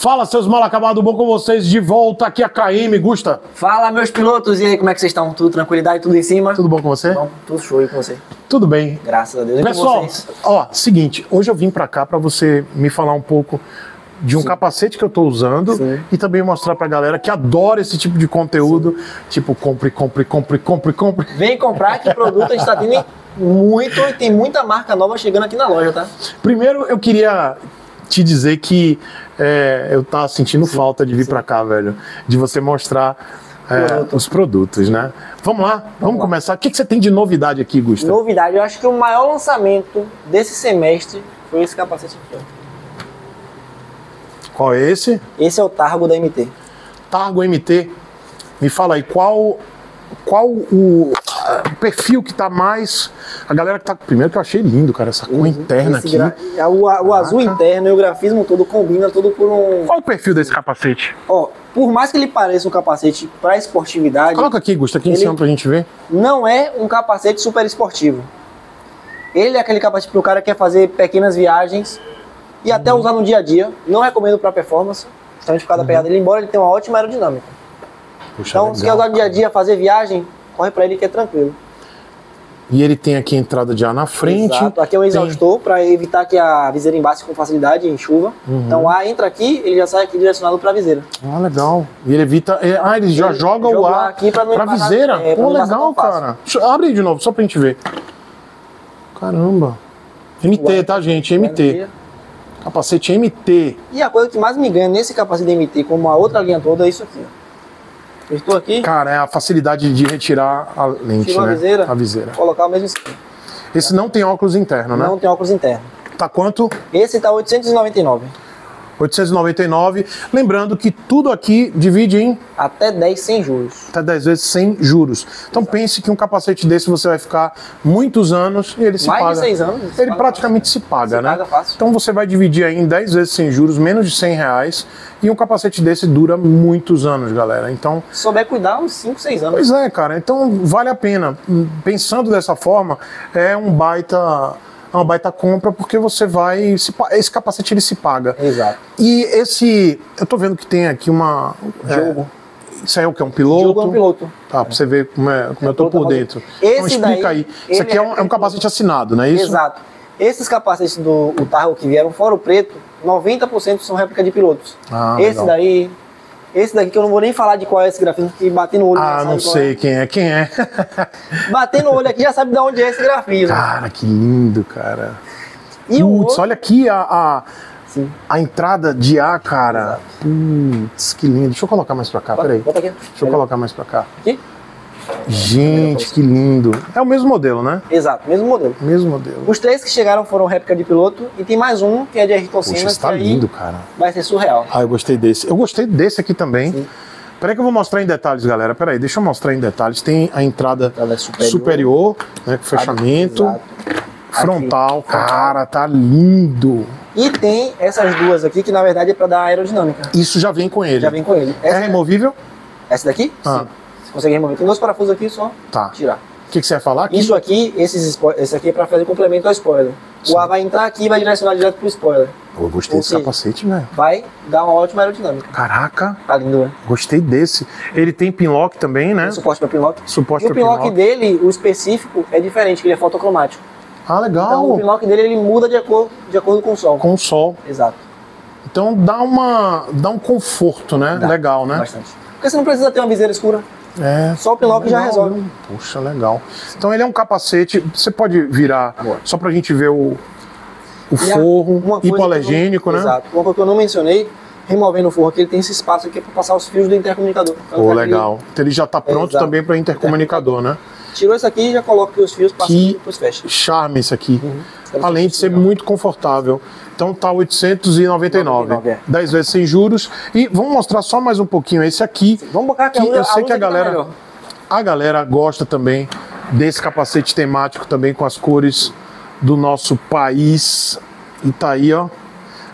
Fala, seus mal acabados, bom com vocês? De volta aqui a KM, Gusta. Fala, meus pilotos, e aí, como é que vocês estão? Tudo tranquilidade, tudo em cima? Tudo bom com você? Bom, tudo show aí com você. Tudo bem. Graças a Deus. Pessoal, ó, seguinte, hoje eu vim pra cá pra você me falar um pouco de um capacete que eu tô usando. Sim. E também mostrar pra galera que adora esse tipo de conteúdo. Sim. Tipo, compre. Vem comprar, que produto a gente tá tendo muito e tem muita marca nova chegando aqui na loja, tá? Primeiro, eu queria te dizer que eu tava sentindo falta de vir pra cá, velho, de você mostrar os produtos, né? Vamos lá, vamos começar. O que você tem de novidade aqui, Gustavo? Novidade, eu acho que o maior lançamento desse semestre foi esse capacete aqui. Qual é esse? Esse é o Targo da MT. Targo MT. Me fala aí, qual o perfil que tá mais... A galera que tá... Primeiro que eu achei lindo, cara, essa cor interna aqui. O azul interno e o grafismo todo combina tudo por um... Qual o perfil desse capacete? Ó, por mais que ele pareça um capacete pra esportividade... Coloca aqui, Gusta, aqui em cima pra gente ver. Não é um capacete super esportivo. Ele é aquele capacete pro cara que quer fazer pequenas viagens e até usar no dia a dia. Não recomendo pra performance, justamente por causa da pegada dele, embora ele tenha uma ótima aerodinâmica. Puxa, então, legal, se quer usar no dia a dia, fazer viagem, corre pra ele que é tranquilo. E ele tem aqui a entrada de ar na frente. Exato, aqui é um exaustor para evitar que a viseira embaixo com facilidade em chuva. Então o ar entra aqui, ele já sai aqui direcionado para a viseira. Ah, legal. E ele evita... Ah, ele já joga o ar aqui para a viseira. Pô, legal, cara. Abre aí de novo, só pra gente ver. Caramba. MT, tá, gente? MT. Capacete MT. E a coisa que mais me ganha nesse capacete MT, como a outra linha toda, é isso aqui, ó. Estou aqui. Cara, é a facilidade de retirar a lente, né? A viseira. Colocar o mesmo esquema. Esse não tem óculos interno, né? Não tem óculos interno. Tá quanto? Esse tá 899. 899. Lembrando que tudo aqui divide em... Até 10 sem juros. Até 10 vezes sem juros. Então pense que um capacete desse você vai ficar muitos anos e ele se paga. Mais de 6 anos. Ele praticamente se paga, né? Se paga fácil. Então você vai dividir aí em 10 vezes sem juros, menos de 100 reais. E um capacete desse dura muitos anos, galera. Então... Se souber cuidar, uns 5, 6 anos. Pois é, cara. Então vale a pena. Pensando dessa forma, é um baita... É uma baita compra, porque você vai... Esse capacete, ele se paga. Exato. E esse... Eu tô vendo que tem aqui uma... Diogo. Isso aí é o que? É um piloto? Diogo é um piloto. Tá, pra você ver como eu tô por dentro. Esse então explica daí, aí. Isso aqui é um capacete assinado, não é isso? Exato. Esses capacetes do Targo que vieram fora o preto, 90% são réplica de pilotos. Ah, esse legal. Daí... Esse daqui que eu não vou nem falar de qual é esse grafismo, que bater no olho... Ah, não sei quem é. Bater no olho aqui já sabe de onde é esse grafismo. Cara, que lindo, cara. E putz, olha aqui a entrada de ar, cara. Putz, que lindo. Deixa eu colocar mais pra cá, peraí. Bota aqui. Deixa eu colocar mais pra cá. Aqui? Gente, que lindo. É o mesmo modelo, né? Exato, mesmo modelo. Mesmo modelo. Os três que chegaram foram réplica de piloto e tem mais um que é de Ayrton Senna. Poxa, tá lindo, cara. Vai ser surreal. Ah, eu gostei desse. Eu gostei desse aqui também. Sim. Peraí que eu vou mostrar em detalhes, galera. Peraí, deixa eu mostrar em detalhes. Tem a entrada superior, né, com fechamento. Exato. Frontal. Aqui. Cara, tá lindo. E tem essas duas aqui que na verdade é pra dar aerodinâmica. Isso já vem com ele. Já vem com ele. Essa é removível? Essa daqui? Ah. Sim. Consegue remover. Tem dois parafusos aqui, só tirar. O que você vai falar aqui? Isso aqui, esse aqui é para fazer complemento ao spoiler. Sim. O ar vai entrar aqui e vai direcionar direto pro spoiler. Eu gostei desse capacete, né? Vai dar uma ótima aerodinâmica. Caraca! Tá lindo, né? Gostei desse. Ele tem pinlock também, né? Tem suporte para pinlock. Suporte para pinlock. E o pinlock dele, o específico, é diferente, que ele é fotocromático. Ah, legal! Então o pinlock dele, ele muda de acordo com o sol. Com o sol. Exato. Então dá um conforto, né? Dá. Legal, né? Bastante. Porque você não precisa ter uma viseira escura. É, só o piloto já resolve. Puxa, legal. Então ele é um capacete. Você pode virar só pra gente ver o forro hipoalergênico, né? Exato. Uma coisa que eu não mencionei, removendo o forro aqui, ele tem esse espaço aqui pra passar os fios do intercomunicador. Pô, legal. Então ele já tá pronto também pra intercomunicador, né? Tirou isso aqui e já coloca os fios, passa e depois fecha. Charme isso aqui. Além de ser muito confortável. Então tá 899. 10 vezes sem juros. E vamos mostrar só mais um pouquinho esse aqui. Sim, vamos botar aqui. Eu sei que a galera gosta também desse capacete temático também com as cores do nosso país. E tá aí, ó.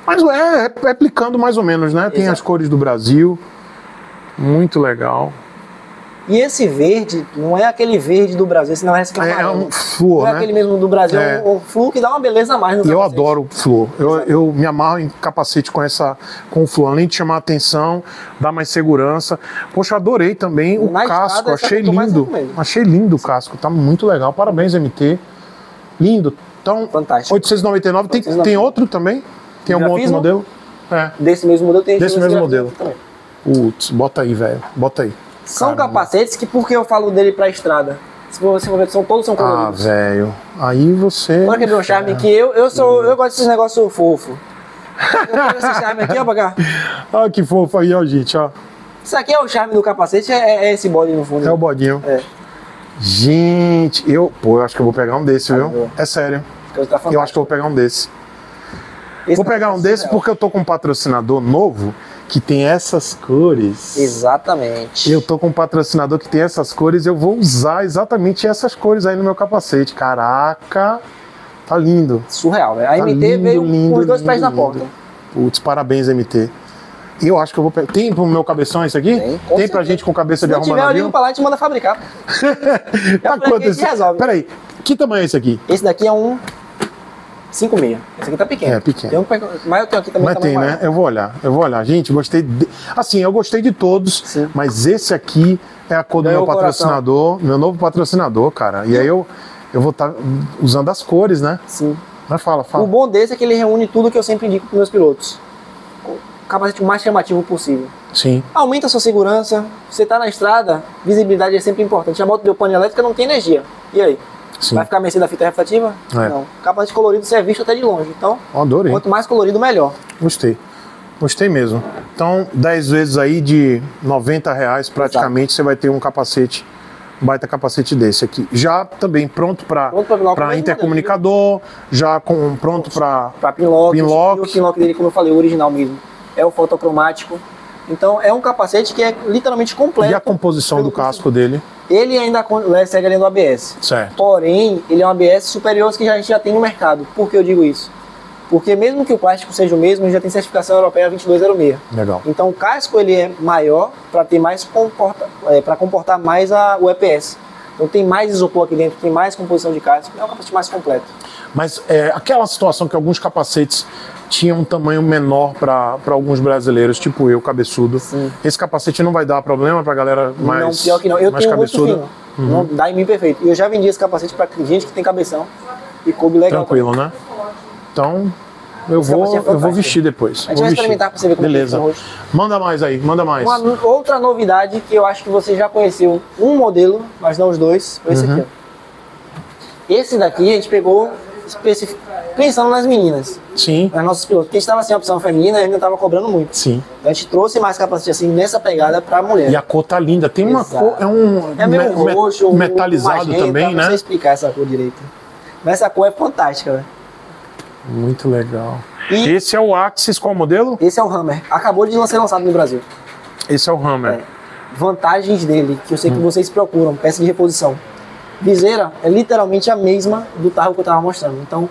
Mas é replicando mais ou menos, né? Tem as cores do Brasil. Muito legal. E esse verde não é aquele verde do Brasil, esse não é esse que é um flúor, não é, né? Aquele mesmo do Brasil, é um flúor que dá uma beleza a mais no capacete. Eu adoro o flúor, eu me amarro em capacete com o flúor, além de chamar a atenção, dá mais segurança. Poxa, adorei também o casco, achei lindo, o casco, tá muito legal, parabéns MT, lindo. Então, fantástico. 899, tem outro também? Tem algum outro modelo? É. Desse mesmo modelo tem. Desse mesmo modelo. Putz, bota aí, velho, bota aí. São caramba, capacetes que, por que eu falo dele pra estrada? Se você for ver, todos são coloridos. Ah, velho, aí você... Olha que meu charme aqui, eu gosto desses negócios fofos. Eu quero esse charme aqui, ó, pra cá. Olha que fofo aí, ó, gente, ó. Isso aqui é o charme do capacete, é esse bode no fundo. É o bodinho. É. Gente, eu acho que eu vou pegar um desse, viu? É sério. Eu acho que eu vou pegar um desse. Vou pegar um desse porque eu tô com um patrocinador novo que tem essas cores. Exatamente. Eu tô com um patrocinador que tem essas cores, eu vou usar exatamente essas cores aí no meu capacete. Caraca, tá lindo. Surreal, né? A MT veio com os dois pés na porta. Putz, parabéns, MT. Eu acho que eu vou pegar. Tem pro meu cabeção isso aqui? Tem pra gente com cabeça de arrumar navio? Se tiver, eu ligo pra lá e te manda fabricar. Tá quanto esse? Peraí, que tamanho é esse aqui? Esse daqui é um... 5,5. Esse aqui tá pequeno. É, pequeno. Tem um, mas eu tenho aqui também. Mas tem, maior, né? Eu vou olhar. Gente, gostei. Assim, eu gostei de todos, sim, mas esse aqui é a cor do meu patrocinador, meu novo patrocinador, cara. E aí eu vou estar usando as cores, né? Sim. Mas fala. O bom desse é que ele reúne tudo que eu sempre indico pros meus pilotos. O capacete mais chamativo possível. Sim. Aumenta a sua segurança. Você tá na estrada, visibilidade é sempre importante. A moto deu pane elétrica, não tem energia. E aí? Sim. Vai ficar mercê da fita refletiva? É. Não. Capacete colorido você é visto até de longe. Então, adorei. Quanto mais colorido, melhor. Gostei. Gostei mesmo. Então, 10 vezes aí de R$90 praticamente, exato, você vai ter um capacete, um baita capacete desse aqui. Já também pronto para intercomunicador, já pronto para pinlock. O pinlock dele, como eu falei, o original mesmo. É o fotocromático. Então, é um capacete que é literalmente completo. E a composição do casco dele? Ele ainda segue a linha do ABS. Certo. Porém, ele é um ABS superior aos que a gente já tem no mercado. Por que eu digo isso? Porque mesmo que o plástico seja o mesmo, ele já tem certificação europeia 2206. Legal. Então, o casco ele é maior para ter mais para comportar mais o EPS. Então, tem mais isopor aqui dentro, tem mais composição de casco. É um capacete mais completo. Mas é aquela situação que alguns capacetes tinha um tamanho menor para alguns brasileiros, tipo eu, cabeçudo. Sim. Esse capacete não vai dar problema para galera mais cabeçuda? Não, pior que não. Eu tenho um rosto fino. Uhum. Não dá em mim perfeito. Eu já vendi esse capacete para gente que tem cabeção e coube legal. Tranquilo, né? Então, eu vou vestir depois. A gente vai experimentar para você ver como beleza. Fica o rosto. Manda mais aí, manda mais. Uma outra novidade que eu acho que você já conheceu um modelo, mas não os dois, foi esse aqui. Ó. Esse daqui a gente pegou... pensando nas meninas, sim, nas nossas pilotos, porque a gente estava sem a opção feminina e ainda estava cobrando muito, sim, então a gente trouxe mais capacete assim nessa pegada para mulher. E a cor tá linda, tem uma exato. Cor, é um roxo, metalizado magenta, também, né? Não sei explicar essa cor direito, mas essa cor é fantástica, véio. Muito legal. E esse é o Axxis, qual modelo? Esse é o Hammer, acabou de ser lançado no Brasil. Esse é o Hammer. É. Vantagens dele, que eu sei que vocês procuram, peça de reposição. Viseira é literalmente a mesma do Targo que eu estava mostrando. Então,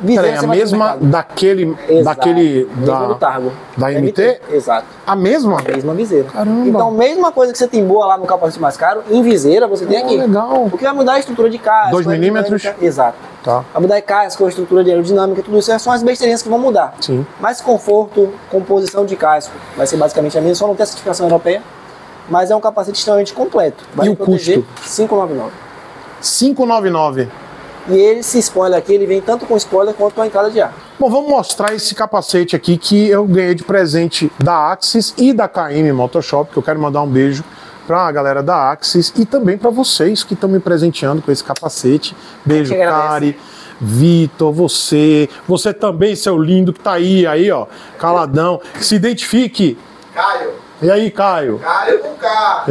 viseira é a mesma daquele, exato, do Targo. Da MT? Exato. A mesma? A mesma viseira. Caramba. Então, mesma coisa que você tem boa lá no capacete mais caro, em viseira você tem aqui. Legal. Porque vai mudar a estrutura de casco. 2 milímetros? Exato. Tá. Vai mudar a casco, a estrutura de aerodinâmica, tudo isso são as besteirinhas que vão mudar. Sim. Mas conforto, composição de casco vai ser basicamente a mesma, só não tem a certificação europeia. Mas é um capacete extremamente completo. Vai e o custo? R$599. 599. E esse spoiler aqui, ele vem tanto com spoiler quanto com a entrada de ar. Bom, vamos mostrar esse capacete aqui que eu ganhei de presente da Axxis e da KM Moto Shop, que eu quero mandar um beijo para a galera da Axxis e também para vocês que estão me presenteando com esse capacete. Beijo, Kari, Vitor, você também, seu lindo, que tá aí, ó, caladão. Se identifique. Caio. E aí, Caio? Caio com K.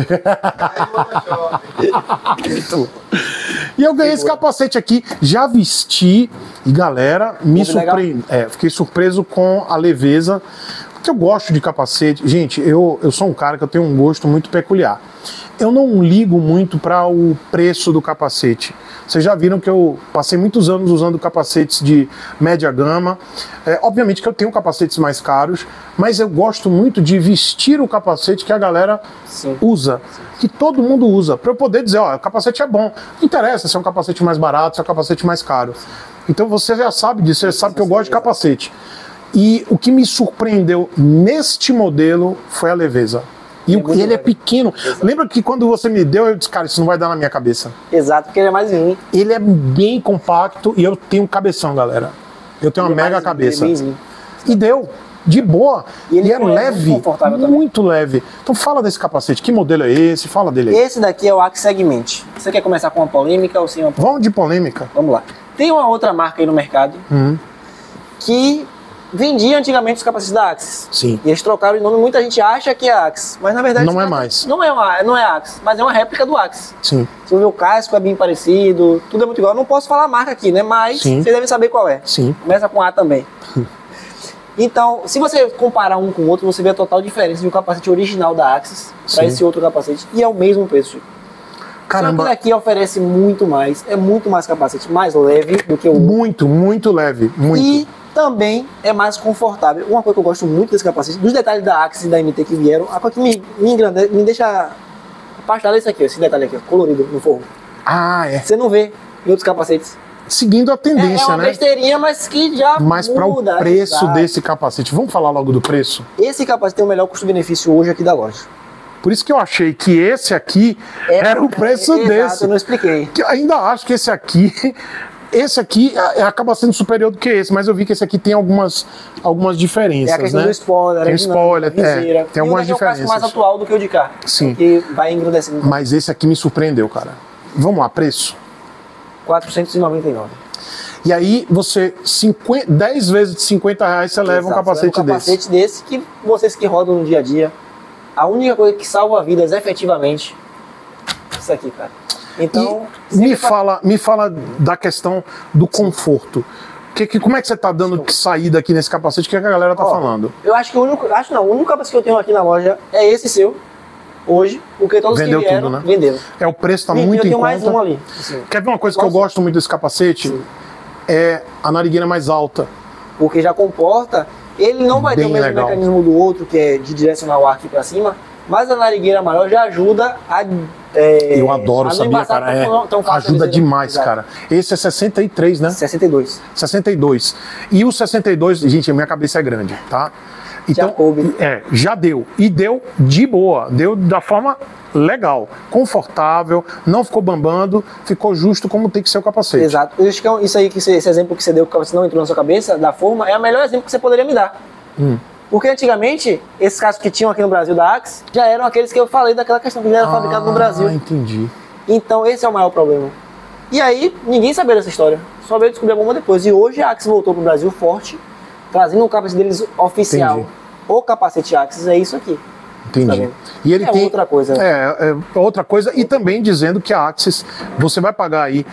E eu ganhei esse capacete aqui, já vesti e galera, fiquei surpreso com a leveza, Eu gosto de capacete. Gente, eu sou um cara que eu tenho um gosto muito peculiar. Eu não ligo muito para o preço do capacete. Vocês já viram que eu passei muitos anos usando capacetes de média gama. Obviamente que eu tenho capacetes mais caros, mas eu gosto muito de vestir o capacete que a galera usa, que todo mundo usa, para eu poder dizer, ó, o capacete é bom. Não interessa se é um capacete mais barato, se é um capacete mais caro. Então você já sabe disso, você sabe que eu gosto de capacete. E o que me surpreendeu neste modelo foi a leveza. E ele é pequeno. Exato. Lembra que quando você me deu, eu disse, cara, isso não vai dar na minha cabeça. Exato, porque ele é mais lean. Ele é bem compacto e eu tenho cabeção, galera. Eu tenho uma mega cabeça. E deu, de boa. E ele é leve, muito leve. Então fala desse capacete, que modelo é esse? Fala dele aí. Esse daqui é o Axxis Segment. Você quer começar com uma polêmica ou sem uma polêmica? Vamos de polêmica. Vamos lá. Tem uma outra marca aí no mercado que... vendia antigamente os capacetes da Axxis. Sim. E eles trocaram de nome, muita gente acha que é Axxis, mas na verdade... não é mais. Não é Axxis, mas é uma réplica do Axxis. Sim. Você vê o casco, é bem parecido, tudo é muito igual. Eu não posso falar a marca aqui, né? Mas sim, vocês devem saber qual é. Sim. Começa com A também. Então, se você comparar um com o outro, você vê a total diferença de um capacete original da Axxis para esse outro capacete. E é o mesmo preço. Caramba. Só que daqui oferece muito mais, é muito mais capacete, mais leve do que o outro. Muito, muito leve, muito. E também é mais confortável. Uma coisa que eu gosto muito desse capacete, dos detalhes da Axxis e da MT que vieram, a coisa que me deixa apaixonado é isso aqui, esse detalhe aqui, ó, colorido no forro. Ah, é. Você não vê em outros capacetes. Seguindo a tendência, né? É uma besteirinha, mas que já muda. Mas para o preço desse capacete, vamos falar logo do preço? Esse capacete tem o melhor custo-benefício hoje aqui da loja. Por isso que eu achei que esse aqui era o preço desse. Exato, eu não expliquei. Que eu ainda acho que esse aqui... esse aqui acaba sendo superior do que esse, mas eu vi que esse aqui tem algumas diferenças, né? É a questão, né, do spoiler, tem spoiler, tem algumas diferenças. É um mais atual do que o de cá. Sim. Que vai engrandecendo. Mas esse aqui me surpreendeu, cara. Vamos lá, preço? R$499. E aí você, 10 vezes de R$50, você leva um capacete desse. Um capacete desse que vocês que rodam no dia a dia, a única coisa que salva vidas efetivamente, isso aqui, cara. Então, me fala da questão do conforto. Como é que você está dando saída aqui nesse capacete? O que a galera está falando? Eu acho que o único capacete que eu tenho aqui na loja é esse seu. Hoje, porque todos vendeu que vieram, tudo, né? Venderam. É, o preço está muito em conta. Mais um ali. Assim, quer ver uma coisa que eu gosto muito desse capacete? Sim. É a narigueira mais alta. Porque já comporta, ele não vai ter o mesmo mecanismo do outro, que é de direcionar o ar aqui para cima, mas a narigueira maior já ajuda a... eu adoro, sabia, cara? Ajuda demais, cara. Esse é 63, né? 62. 62. E o 62, gente, a minha cabeça é grande, tá? Então, já coube. Já deu. E deu de boa. Deu da forma legal, confortável, não ficou bambando, ficou justo como tem que ser o capacete. Exato. Isso aí, esse exemplo que você deu, que você não entrou na sua cabeça, da forma, é o melhor exemplo que você poderia me dar. Porque antigamente, esses casos que tinham aqui no Brasil da Axxis, já eram aqueles que eu falei daquela questão que já era fabricado no Brasil. Ah, entendi. Então esse é o maior problema. E aí, ninguém sabia dessa história. Só veio descobrir alguma depois. E hoje a Axxis voltou pro Brasil forte, trazendo o capacete deles oficial. Entendi. O capacete Axxis é isso aqui. Entendi. E ele tem outra coisa. É outra coisa. E também dizendo que a Axxis, você vai pagar aí...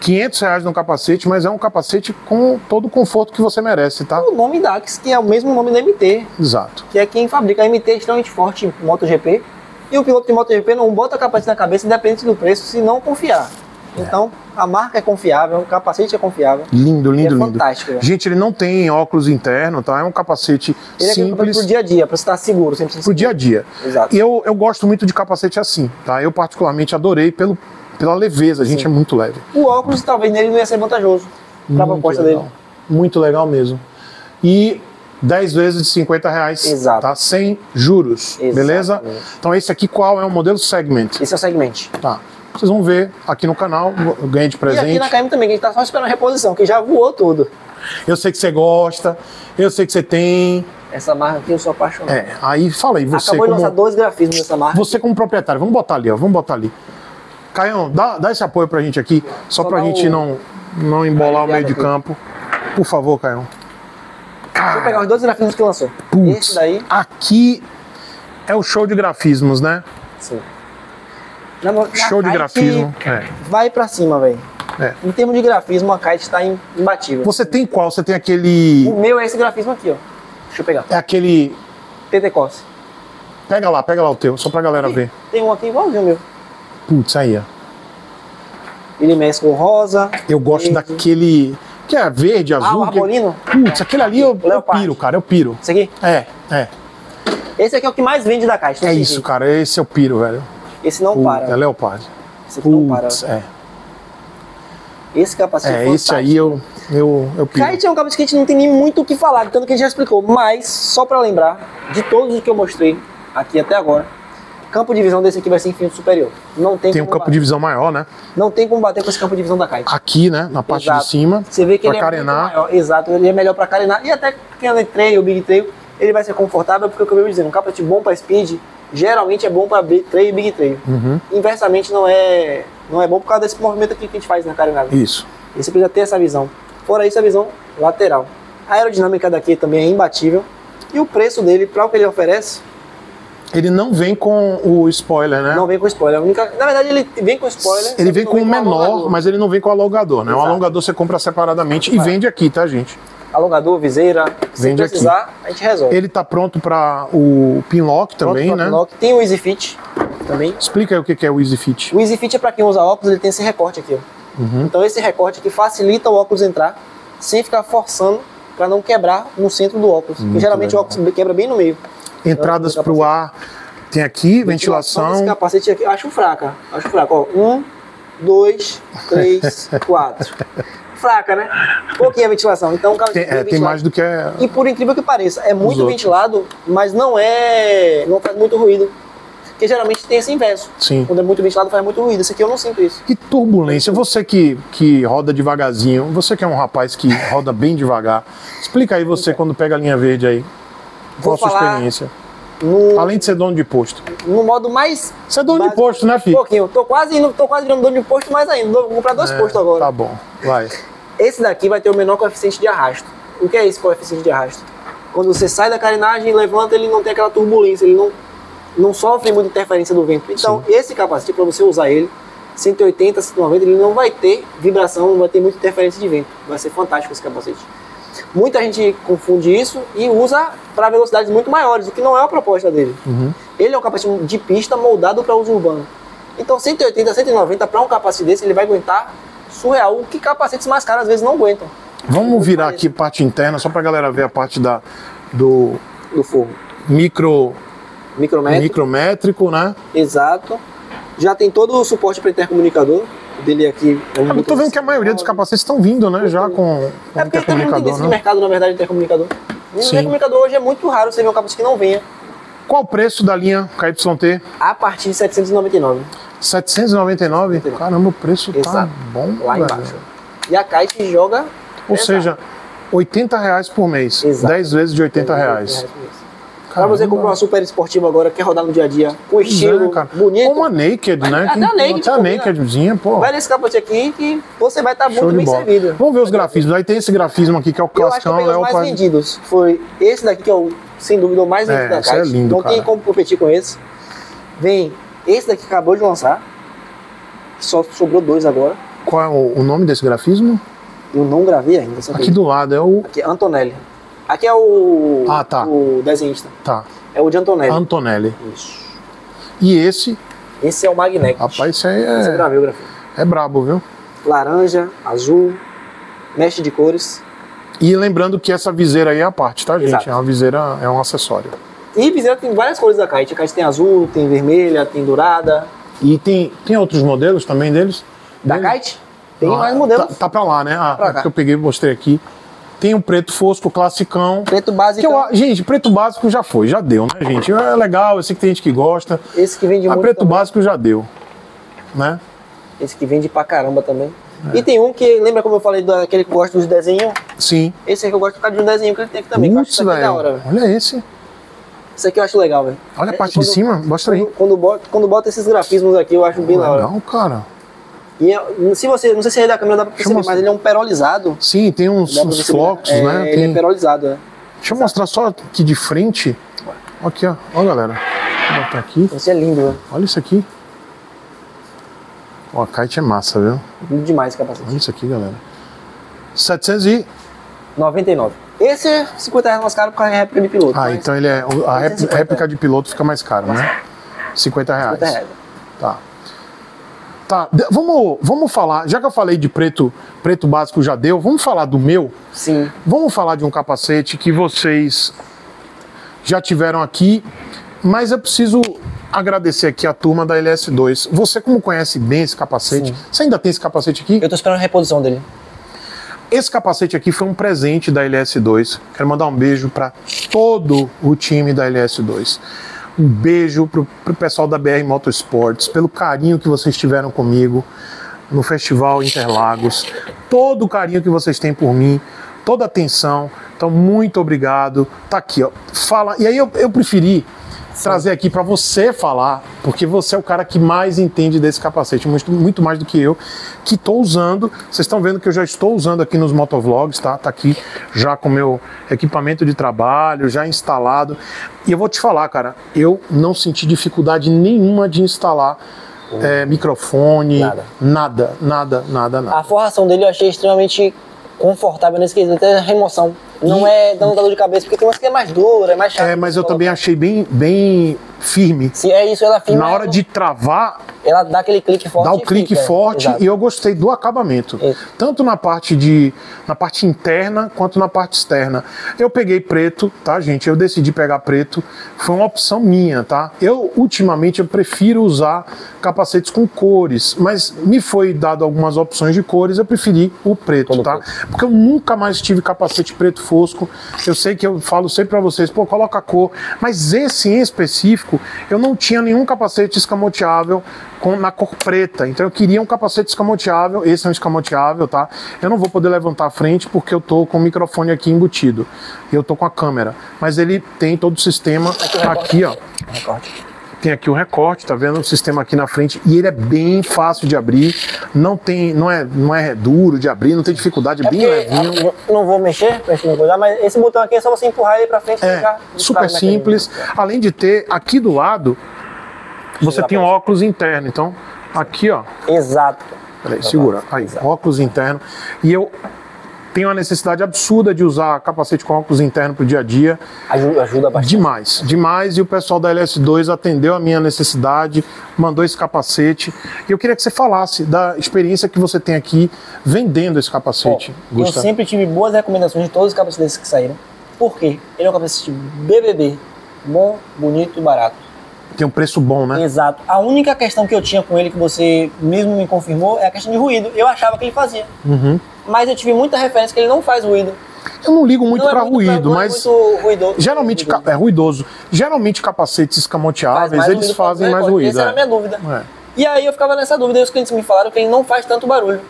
R$500 no capacete, mas é um capacete com todo o conforto que você merece, tá? O nome da Axxis, que é o mesmo nome da MT. Exato. Que é quem fabrica a MT, extremamente forte em MotoGP. E o piloto de MotoGP não bota o capacete na cabeça, independente do preço, se não confiar. Então, a marca é confiável, o capacete é confiável. Lindo, lindo, lindo. Fantástico. Né? Gente, ele não tem óculos interno, tá? É um capacete simples. É pro dia a dia, para estar seguro, sempre pro dia a dia. Exato. Eu gosto muito de capacete assim, tá? Eu particularmente adorei pela leveza, a gente é muito leve. O óculos talvez nele não ia ser vantajoso para a proposta dele. Muito legal mesmo. E 10 vezes de R$50, exato, tá? Sem juros. Exatamente. Beleza? Então esse aqui qual é o modelo? Segment. Esse é o Segment. Tá. Vocês vão ver aqui no canal, ganha de presente. E aqui na KM também, que a gente tá só esperando a reposição, que já voou tudo. Eu sei que você gosta, eu sei que você tem... Essa marca aqui eu sou apaixonado. Aí fala aí, você... Acabou de lançar 2 grafismos dessa marca. Você como proprietário, vamos botar ali, ó, vamos botar ali. Caião, dá esse apoio pra gente aqui, só pra gente não embolar o meio de campo. Por favor, Caião. Deixa eu pegar os 2 grafismos que lançou. Putz, esse daí... Aqui é o show de grafismos, né? Sim. Show de grafismo. Vai pra cima, velho. Em termos de grafismo, a KYT tá imbatível. Você tem qual? Você tem aquele... O meu é esse grafismo aqui, ó. Deixa eu pegar. É aquele... Pentecoste. Pega lá o teu, só pra galera ver. Tem um aqui igualzinho meu. Putz, aí, ó. Ele mescla o rosa. Eu gosto daquele... Que é verde, azul. O arbolino? Putz, aquele ali eu piro, cara, eu piro. Esse aqui? É. Esse aqui é o que mais vende da caixa. É isso, cara, esse eu piro, velho. Esse não para. É Leopardo. Esse aqui não para. É. Esse capacete é fantástico. Esse aí eu piro. KYT é um capacete que a gente não tem nem muito o que falar, tanto que a gente já explicou. Mas, só pra lembrar, de todos os que eu mostrei aqui até agora, campo de visão desse aqui vai ser infinito superior. Não tem um campo de visão maior, né? Não tem como bater com esse campo de visão da KYT. Aqui, né? Na parte de cima. Você vê que ele é maior. Exato, ele é melhor pra carenar. E até quem anda em trail, big trail, ele vai ser confortável, porque o que eu venho dizendo, um capacete bom pra speed, geralmente é bom pra trail e big trail. Uhum. Inversamente não é bom por causa desse movimento aqui que a gente faz na carenada. Isso. E você precisa ter essa visão. Fora isso, a visão lateral. A aerodinâmica daqui também é imbatível. E o preço dele, para o que ele oferece... Ele não vem com o spoiler, né? Não vem com spoiler. Na verdade, ele vem com spoiler. Ele vem com o menor, mas ele não vem com o alongador, né? Exato. O alongador você compra separadamente e vende aqui, tá, gente? Alongador, viseira, se precisar, a gente resolve. Ele tá pronto para o pinlock também, né? Pinlock. Tem o Easy Fit também. Explica aí o que é o Easy Fit. O Easy Fit é para quem usa óculos, ele tem esse recorte aqui, ó. Uhum. Então esse recorte aqui facilita o óculos entrar, sem ficar forçando, para não quebrar no centro do óculos. Porque geralmente o óculos quebra bem no meio. Entradas para o ar, tem aqui, ventilação. Esse capacete aqui, acho fraca, acho fraca. Ó, 1, 2, 3, 4. Fraca, né? Pouquinha ventilação. Então, tem mais do que é... E por incrível que pareça, é muito ventilado, mas não faz muito ruído. Porque geralmente tem esse inverso. Sim. Quando é muito ventilado faz muito ruído. Esse aqui eu não sinto isso. E turbulência, você que roda devagarzinho, você que é um rapaz que roda bem devagar, explica aí você quando pega a linha verde aí. Qual a sua experiência? Além de ser dono de posto. No modo mais... Você é dono de posto, né, filho? Um pouquinho. Tô quase virando dono de posto, mas ainda. Vou comprar dois postos agora. Tá bom, vai. Esse daqui vai ter o menor coeficiente de arrasto. O que é esse coeficiente de arrasto? Quando você sai da carenagem e levanta, ele não tem aquela turbulência, ele não sofre muita interferência do vento. Então, esse capacete, para você usar ele, 180, 190, ele não vai ter vibração, não vai ter muita interferência de vento. Vai ser fantástico esse capacete. Muita gente confunde isso e usa para velocidades muito maiores, o que não é a proposta dele. Uhum. Ele é um capacete de pista moldado para uso urbano. Então 180, 190 para um capacete desse, ele vai aguentar surreal, o que capacetes mais caros às vezes não aguentam. Vamos virar aqui parte interna, só para a galera ver a parte do forro. Micrométrico, né? Exato. Já tem todo o suporte para intercomunicador. Dele aqui. Eu tô vendo que a maioria dos capacetes estão vindo, né? Já com é porque intercomunicador. Tem, né? Mercado, na verdade, intercomunicador. E o intercomunicador hoje é muito raro você ver um capacete que não venha. Qual o preço da linha KYT? A partir de 799. 799? Caramba, o preço tá bom lá embaixo. E a KYT joga. Ou seja, R$80 por mês. Exato. 10 vezes de R$80. Pra você comprar uma super esportiva agora, quer rodar no dia a dia, com estilo, bonito. Ou uma naked, né? Até a naked. Até a nakedzinha, pô. Vai nesse capacete aqui que você vai estar muito bem servido. Vamos ver os grafismos. Aí tem esse grafismo aqui que é o Cascão. Eu acho que os mais vendidos. Foi esse daqui que é, sem dúvida, o mais vendido da caixa. É lindo, cara. Não tem como competir com esse. Vem esse daqui que acabou de lançar. Só sobrou dois agora. Qual é o nome desse grafismo? Eu não gravei ainda. Aqui do lado é o... Aqui, Antonelli. Aqui é o, o desenhista. Tá. É o de Antonelli. Antonelli. Isso. E esse? Esse é o Magnet. Rapaz, esse aí é... Esse é brabo, viu? Laranja, azul, mexe de cores. E lembrando que essa viseira aí é a parte, tá, gente? Exato. É uma viseira, é um acessório. E viseira tem várias cores da KYT. A KYT tem azul, tem vermelha, tem dourada. E tem outros modelos também deles? Da KYT? Tem mais modelos. Tá pra lá, né? A que eu peguei e mostrei aqui. Tem um preto fosco, classicão. Preto básico. Gente, preto básico já foi, já deu, né, gente? É legal, eu sei que tem gente que gosta. Esse que vende muito. Preto básico já deu, né? Esse que vende pra caramba também. É. E tem um que, lembra como eu falei daquele que gosta dos desenhos? Sim. Esse aqui eu gosto por causa de um desenho que ele tem aqui também. Putz, que da hora, olha esse. Isso aqui eu acho legal, velho. Olha a parte de cima, mostra aí. Quando bota esses grafismos aqui, eu acho bem legal. Legal, cara. E se você, não sei se aí da câmera dá pra perceber, mas ele é um perolizado. Sim, tem uns flocos, né? Ele é perolizado, né? Deixa eu mostrar só aqui de frente. Aqui, ó. Ó, galera. Vou botar aqui. Esse é lindo, né? Olha isso aqui. Ó, a KYT é massa, viu? Lindo demais o capacete. Olha isso aqui, galera. 799. Esse é 50 reais mais caro porque é a réplica de piloto. Ah, então ele é, a réplica de piloto fica mais caro, né? 50 reais. 50 reais. Tá. Tá, vamos falar, já que eu falei de preto básico já deu, vamos falar do meu? Sim. Vamos falar de um capacete que vocês já tiveram aqui, mas eu preciso agradecer aqui a turma da LS2. Você, como conhece bem esse capacete, sim, você ainda tem esse capacete aqui? Eu tô esperando a reposição dele. Esse capacete aqui foi um presente da LS2. Quero mandar um beijo para todo o time da LS2. Um beijo pro pessoal da BR Motorsports, pelo carinho que vocês tiveram comigo no Festival Interlagos, todo o carinho que vocês têm por mim, toda a atenção. Então, muito obrigado. Tá aqui, ó. Fala. E aí eu preferi, sim, trazer aqui para você falar, porque você é o cara que mais entende desse capacete, muito mais do que eu, que estou usando. Vocês estão vendo que eu já estou usando aqui nos motovlogs, tá? Tá aqui já com meu equipamento de trabalho, já instalado. E eu vou te falar, cara, eu não senti dificuldade nenhuma de instalar microfone, nada. A forração dele eu achei extremamente confortável nesse quesito, até a remoção. Não é dando dor de cabeça, porque tem umas que é mais dura, é mais chata. É, mas eu também achei bem firme. Sim, é isso, ela é firme. Na hora de travar, ela dá aquele clique forte. Dá o clique forte, e eu gostei do acabamento. Isso. Tanto na parte interna, quanto na parte externa. Eu peguei preto, tá, gente? Eu decidi pegar preto. Foi uma opção minha, tá? Eu, ultimamente, eu prefiro usar capacetes com cores, mas me foi dado algumas opções de cores, eu preferi o preto, tá? Porque eu nunca mais tive capacete preto fosco. Eu sei que eu falo sempre pra vocês, pô, coloca a cor, mas esse em específico, eu não tinha nenhum capacete escamoteável na cor preta, então eu queria um capacete escamoteável. Esse é um escamoteável, tá? Eu não vou poder levantar a frente porque eu tô com o microfone aqui embutido e eu tô com a câmera, mas ele tem todo o sistema aqui, ó. Tem aqui o recorte, tá vendo? O sistema aqui na frente, e ele é bem fácil de abrir, não é duro de abrir, não tem dificuldade, é bem levinho. Não vou mexer, mas esse botão aqui é só você empurrar ele pra frente. É super simples, além de ter aqui do lado, você tem um óculos interno, então aqui, ó. Exato. Peraí, segura, aí, óculos interno, e eu tenho uma necessidade absurda de usar capacete com óculos interno pro dia a dia. Ajuda bastante. Demais. E o pessoal da LS2 atendeu a minha necessidade, mandou esse capacete. E eu queria que você falasse da experiência que você tem aqui vendendo esse capacete. Bom, eu sempre tive boas recomendações de todos os capacetes que saíram. Por quê? Ele é um capacete BBB. Bom, bonito e barato. Tem um preço bom, né? Exato. A única questão que eu tinha com ele, que você mesmo me confirmou, é a questão de ruído. Eu achava que ele fazia. Uhum. Mas eu tive muita referência que ele não faz ruído. Eu não ligo muito para ruído, mas geralmente é ruidoso. Geralmente capacetes escamoteáveis, eles fazem mais ruído. Essa era a minha dúvida. E aí eu ficava nessa dúvida, e os clientes me falaram que ele não faz tanto barulho.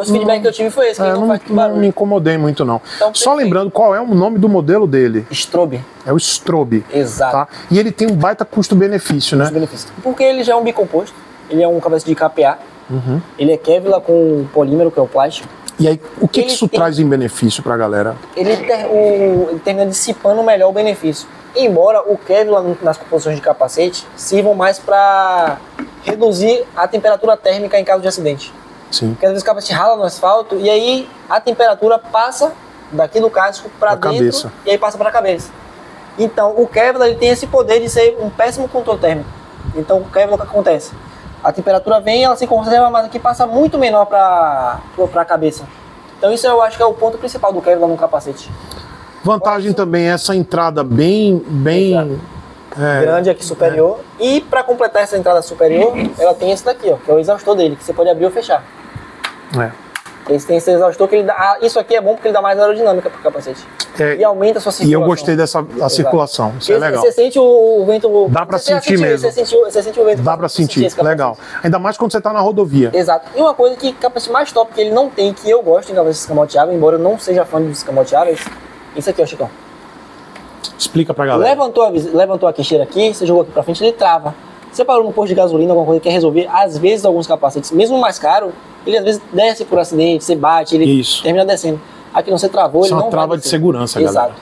Os feedbacks que eu tive foi esse, que ele não faz tanto barulho. Não me incomodei muito, não. Só lembrando qual é o nome do modelo dele. Strobe. É o Strobe. Exato. Tá? E ele tem um baita custo-benefício, né? Custo-benefício. Porque ele já é um bicomposto, ele é um capacete de KPA. Uhum. Ele é Kevlar com polímero, que é o plástico. E aí, o que isso traz em benefício para a galera? Ele termina dissipando melhor o benefício. Embora o Kevlar nas composições de capacete sirvam mais para reduzir a temperatura térmica em caso de acidente. Sim. Porque às vezes o capacete rala no asfalto e aí a temperatura passa daqui do casco para dentro cabeça. E aí passa para a cabeça. Então, o Kevlar ele tem esse poder de ser um péssimo controle térmico. Então, o Kevlar, o que acontece? A temperatura vem, ela se conserva, mas aqui passa muito menor para a cabeça. Então isso eu acho que é o ponto principal do Kevlar no capacete. Vantagem também é essa entrada bem grande aqui superior. E para completar essa entrada superior, ela tem esse daqui, ó, que é o exaustor dele, que você pode abrir ou fechar. Esse tem esse exaustor que ele dá. Isso aqui é bom porque ele dá mais aerodinâmica para o capacete. E aumenta a sua circulação. E eu gostei dessa circulação. Isso é legal. Você sente o vento. Dá para sentir mesmo. Você sente o vento. Dá para sentir. Legal. Ainda mais quando você está na rodovia. Exato. E uma coisa que capacete mais top que ele não tem, que eu gosto em capacete escamoteável, embora eu não seja fã de escamoteáveis, isso aqui, ó, Chicão. Explica pra galera. Levantou a queixeira aqui, você jogou aqui pra frente, ele trava. Você parou no posto de gasolina, alguma coisa que quer resolver, às vezes alguns capacetes, mesmo mais caro, ele às vezes desce por acidente, você bate, ele termina descendo. Aqui não, você travou, ele não vai descer. É uma trava de segurança, galera. Exato.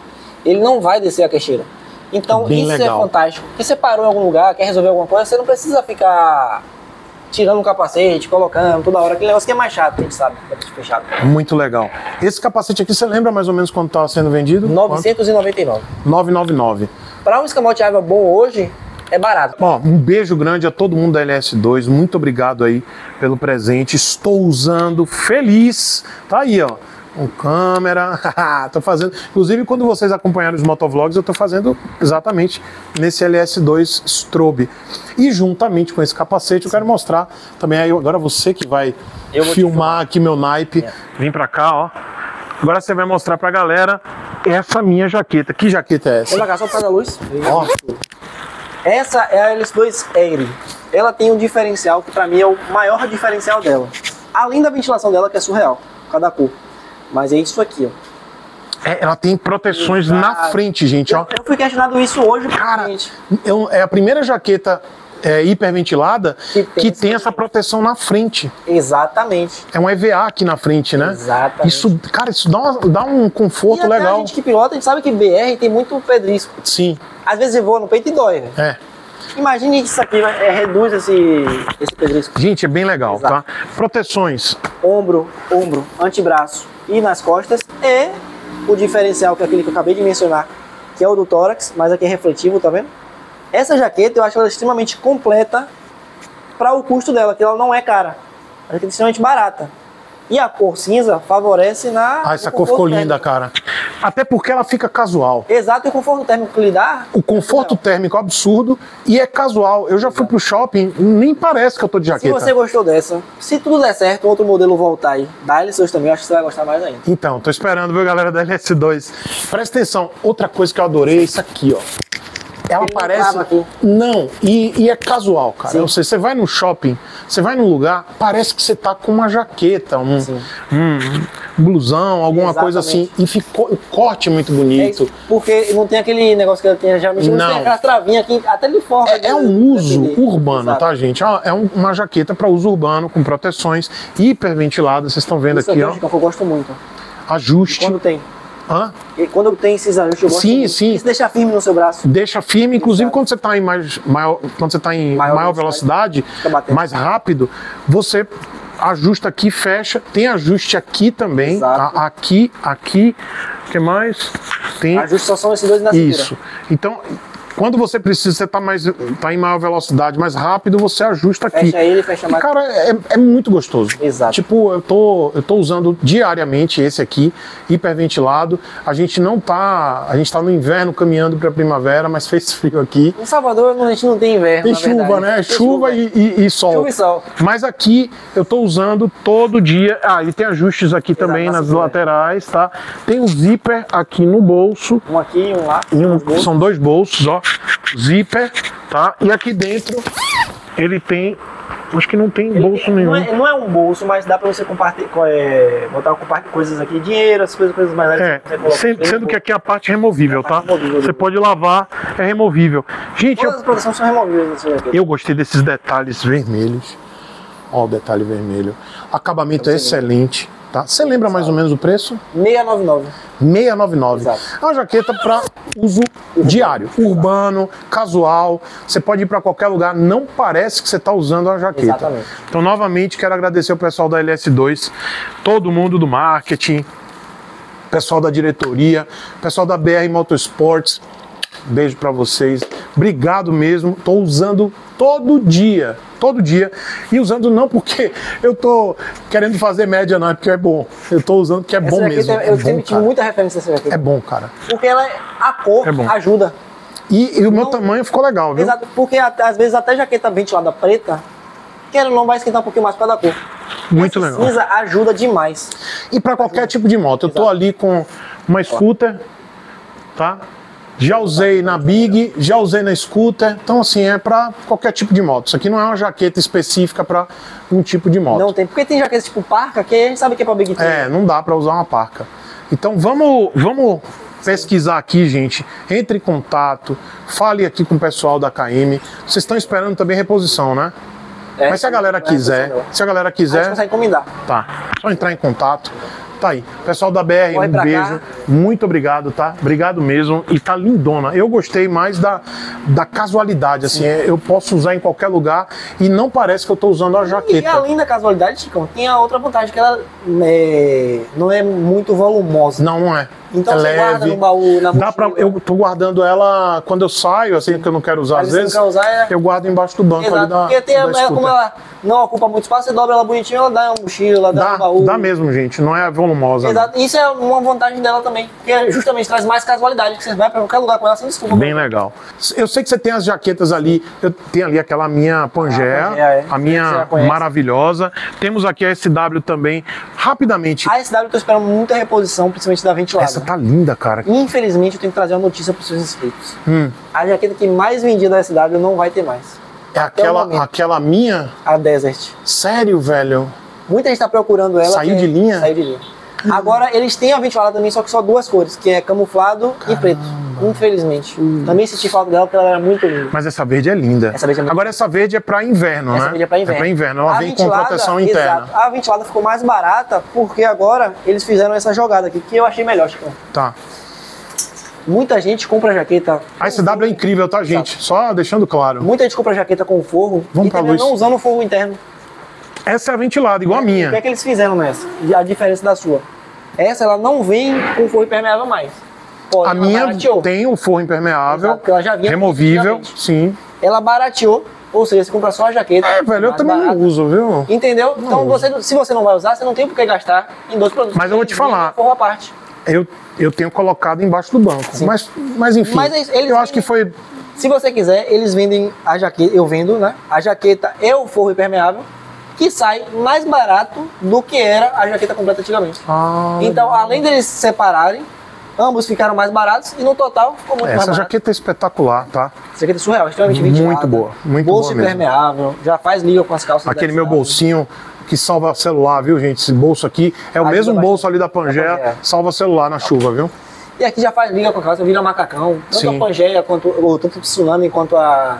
Ele não vai descer a queixeira. Então, isso é fantástico. Porque você parou em algum lugar, quer resolver alguma coisa, você não precisa ficar tirando o capacete, colocando toda hora, aquele negócio que é mais chato, a gente sabe, é chato. Muito legal. Esse capacete aqui, você lembra mais ou menos quanto estava sendo vendido? 999. 999. Para um escamoteável bom hoje, é barato. Bom, um beijo grande a todo mundo da LS2, muito obrigado aí pelo presente, estou usando, feliz, tá aí ó. Com câmera, tô fazendo. Inclusive, quando vocês acompanharam os motovlogs, eu tô fazendo exatamente nesse LS2 Strobe. E juntamente com esse capacete, eu quero mostrar também aí. Agora você que vai filmar aqui meu naipe. É. Vem pra cá, ó. Agora você vai mostrar pra galera essa minha jaqueta. Que jaqueta é essa? Vou só por causa da luz. Ó. Essa é a LS2 Airy. Ela tem um diferencial que pra mim é o maior diferencial dela. Além da ventilação dela, que é surreal, por causa da cor. Mas é isso aqui, ó. É, ela tem proteções na frente, gente, ó. Eu fui questionado isso hoje. Cara, é a primeira jaqueta hiperventilada que tem essa proteção na frente. Exatamente. É um EVA aqui na frente, né? Exatamente. Isso, cara, isso dá um conforto legal. A gente que pilota, a gente sabe que BR tem muito pedrisco. Sim. Às vezes voa no peito e dói, né? É. Imagine que isso aqui reduz esse pedrisco. Gente, é bem legal, tá? Proteções. Ombro, antebraço e nas costas. E o diferencial, que é aquele que eu acabei de mencionar, que é o do tórax, mas aqui é refletivo, tá vendo? Essa jaqueta eu acho ela extremamente completa para o custo dela, que ela não é cara. Ela é extremamente barata. E a cor cinza favorece na... Ah, essa cor ficou linda, cara. Até porque ela fica casual. Exato, e o conforto térmico que lhe dá... O conforto térmico é absurdo e é casual. Eu já fui pro shopping, nem parece que eu tô de jaqueta. Se você gostou dessa, se tudo der certo, outro modelo voltar aí, da LS2 também, eu acho que você vai gostar mais ainda. Então, tô esperando, viu, galera da LS2. Presta atenção, outra coisa que eu adorei é isso aqui, ó. Ela parece... Não, e é casual, cara. Sim. Eu sei, você vai no shopping, você vai num lugar, parece que você tá com uma jaqueta, um blusão, alguma coisa assim. E ficou um corte muito bonito. É porque não tem aquele negócio que ela tem geralmente, não tem aquela travinha aqui, até ele forma. É um uso urbano, tá, gente? É uma jaqueta para uso urbano, com proteções, hiperventiladas. Vocês estão vendo isso aqui, ó. Eu gosto muito. Ajuste. E quando tem... Hã? E quando tem esses ajustes, eu gosto de... Isso deixa firme no seu braço. Deixa firme, inclusive quando você está em maior velocidade, mais rápido, você ajusta aqui, fecha. Tem ajuste aqui também, tá? Aqui, o que mais? Tem... Ajuste só são esses dois na cintura. Isso. Então, quando você precisa, você tá em maior velocidade, mais rápido, você ajusta aqui. Fecha ele, fecha mais. E, cara, é muito gostoso. Exato. Tipo, eu tô usando diariamente esse aqui, hiperventilado. A gente tá no inverno caminhando pra primavera, mas fez frio aqui. Em Salvador, a gente não tem inverno, tem chuva, né? Chuva e sol. Chuva e sol. Mas aqui, eu tô usando todo dia. Ah, e tem ajustes aqui também nas laterais, tá? Tem um zíper aqui no bolso. Um aqui e um lá. São dois bolsos, ó. Zíper, tá? E aqui dentro ele tem... Acho que não tem bolso nenhum. Não é um bolso, mas dá pra você botar coisas aqui, dinheiro, essas coisas mais leves. Sendo que aqui é a parte removível, tá? Você pode lavar, é removível. Gente, todas as proteções são removíveis. Eu gostei desses detalhes vermelhos. Ó o detalhe vermelho. Acabamento é excelente. Tá? Você lembra mais ou menos o preço? R$ 699. R$ 699. Exato. É uma jaqueta para uso diário, urbano, casual. Você pode ir para qualquer lugar, não parece que você está usando a jaqueta. Exatamente. Então, novamente, quero agradecer o pessoal da LS2, todo mundo do marketing, pessoal da diretoria, pessoal da BR Motorsports. Beijo para vocês. Obrigado mesmo. Tô usando todo dia. E usando não porque eu tô querendo fazer média, não, é porque é bom. Eu tô usando porque é bom mesmo. Eu sempre tive muita referência nessa jaqueta. É bom, cara. Porque a cor ajuda. E o meu tamanho ficou legal, viu? Exato, porque às vezes até jaqueta ventilada preta, quero não vai esquentar um pouquinho mais por causa da cor. Muito legal. Cinza ajuda demais. E para qualquer tipo de moto. Eu tô ali com uma scooter, tá? Já usei na Big, já usei na Scooter, então assim, é pra qualquer tipo de moto. Isso aqui não é uma jaqueta específica pra um tipo de moto. Não tem, porque tem jaqueta tipo parca, que a gente sabe que é pra Big T. É, não dá pra usar uma parca. Então vamos pesquisar aqui, gente. Entre em contato, fale aqui com o pessoal da KM. Vocês estão esperando também reposição, né? Mas se a galera quiser, a gente consegue encomendar. Tá, só entrar em contato. tá aí. Pessoal da BR, corre, um beijo. Cá. Muito obrigado, tá? Obrigado mesmo. E tá lindona. Eu gostei mais da casualidade, assim. Eu posso usar em qualquer lugar e não parece que eu tô usando a jaqueta. E além da casualidade, Chicão, tem a outra vantagem, que ela não é muito volumosa. Não é. Então você guarda no baú, na mochila. Dá pra, eu tô guardando ela quando eu saio, assim, que eu não quero usar às vezes, eu guardo embaixo do banco. Exato, ali da, porque tem da como ela não ocupa muito espaço, você dobra ela bonitinha, ela dá uma mochila, dá um baú. Dá mesmo, gente, não é volumosa. Exato, né? Isso é uma vantagem dela também, porque justamente traz mais casualidade, que você vai pra qualquer lugar com ela sem desculpa. Bem legal. Eu sei que você tem as jaquetas ali, eu tenho ali aquela minha Pangea, a minha maravilhosa. Temos aqui a SW também, rapidamente. A SW eu tô esperando muita reposição, principalmente da ventilada. Essa tá linda, cara. Infelizmente, eu tenho que trazer uma notícia para os seus inscritos. A jaqueta que mais vendida da SW não vai ter mais. É aquela minha? A Desert. Sério, velho? Muita gente tá procurando ela. Saiu de linha? Saiu de linha. Agora, eles têm a ventilada também, só que só duas cores, que é camuflado e preto. Infelizmente. Também senti falta dela porque ela era muito linda. Mas essa verde é linda. Essa verde é muito linda. Essa verde é pra inverno, né? Essa verde é pra inverno. É pra inverno. Ela vem com proteção interna. Exato. A ventilada ficou mais barata porque agora eles fizeram essa jogada aqui, que eu achei melhor, Chicão. Tá. Muita gente compra jaqueta... A SW é incrível, tá, gente? Exato. Só deixando claro. Muita gente compra jaqueta com forro e também não usando o forro interno. Essa é a ventilada, igual a minha. O que é que eles fizeram nessa? A diferença da sua. Essa, ela não vem com forro impermeável mais. A minha tem o forro impermeável, exato, ela já vinha removível, sim. Ela barateou, ou seja, você compra só a jaqueta. É, velho, eu também não uso, viu? Entendeu? Não então, se você não vai usar, você não tem por que gastar em dois produtos. Mas eu vou te falar, forro à parte. Eu tenho colocado embaixo do banco, mas enfim, eu acho que foi... Se você quiser, eles vendem a jaqueta, eu vendo, né? A jaqueta é o forro impermeável, que sai mais barato do que era a jaqueta completa antigamente. Então, além deles se separarem, ambos ficaram mais baratos e no total ficou muito mais barato. Essa jaqueta é espetacular, tá? Essa jaqueta é surreal, extremamente ventilada. Muito boa, muito boa mesmo. Bolso impermeável, já faz liga com as calças. Aquele meu bolsinho que salva celular, viu, gente? Esse bolso aqui é o mesmo bolso ali da Pangea, salva celular na chuva, viu? E aqui já faz liga com a calça, vira macacão. Tanto a Pangea, tanto o Tsunami, quanto a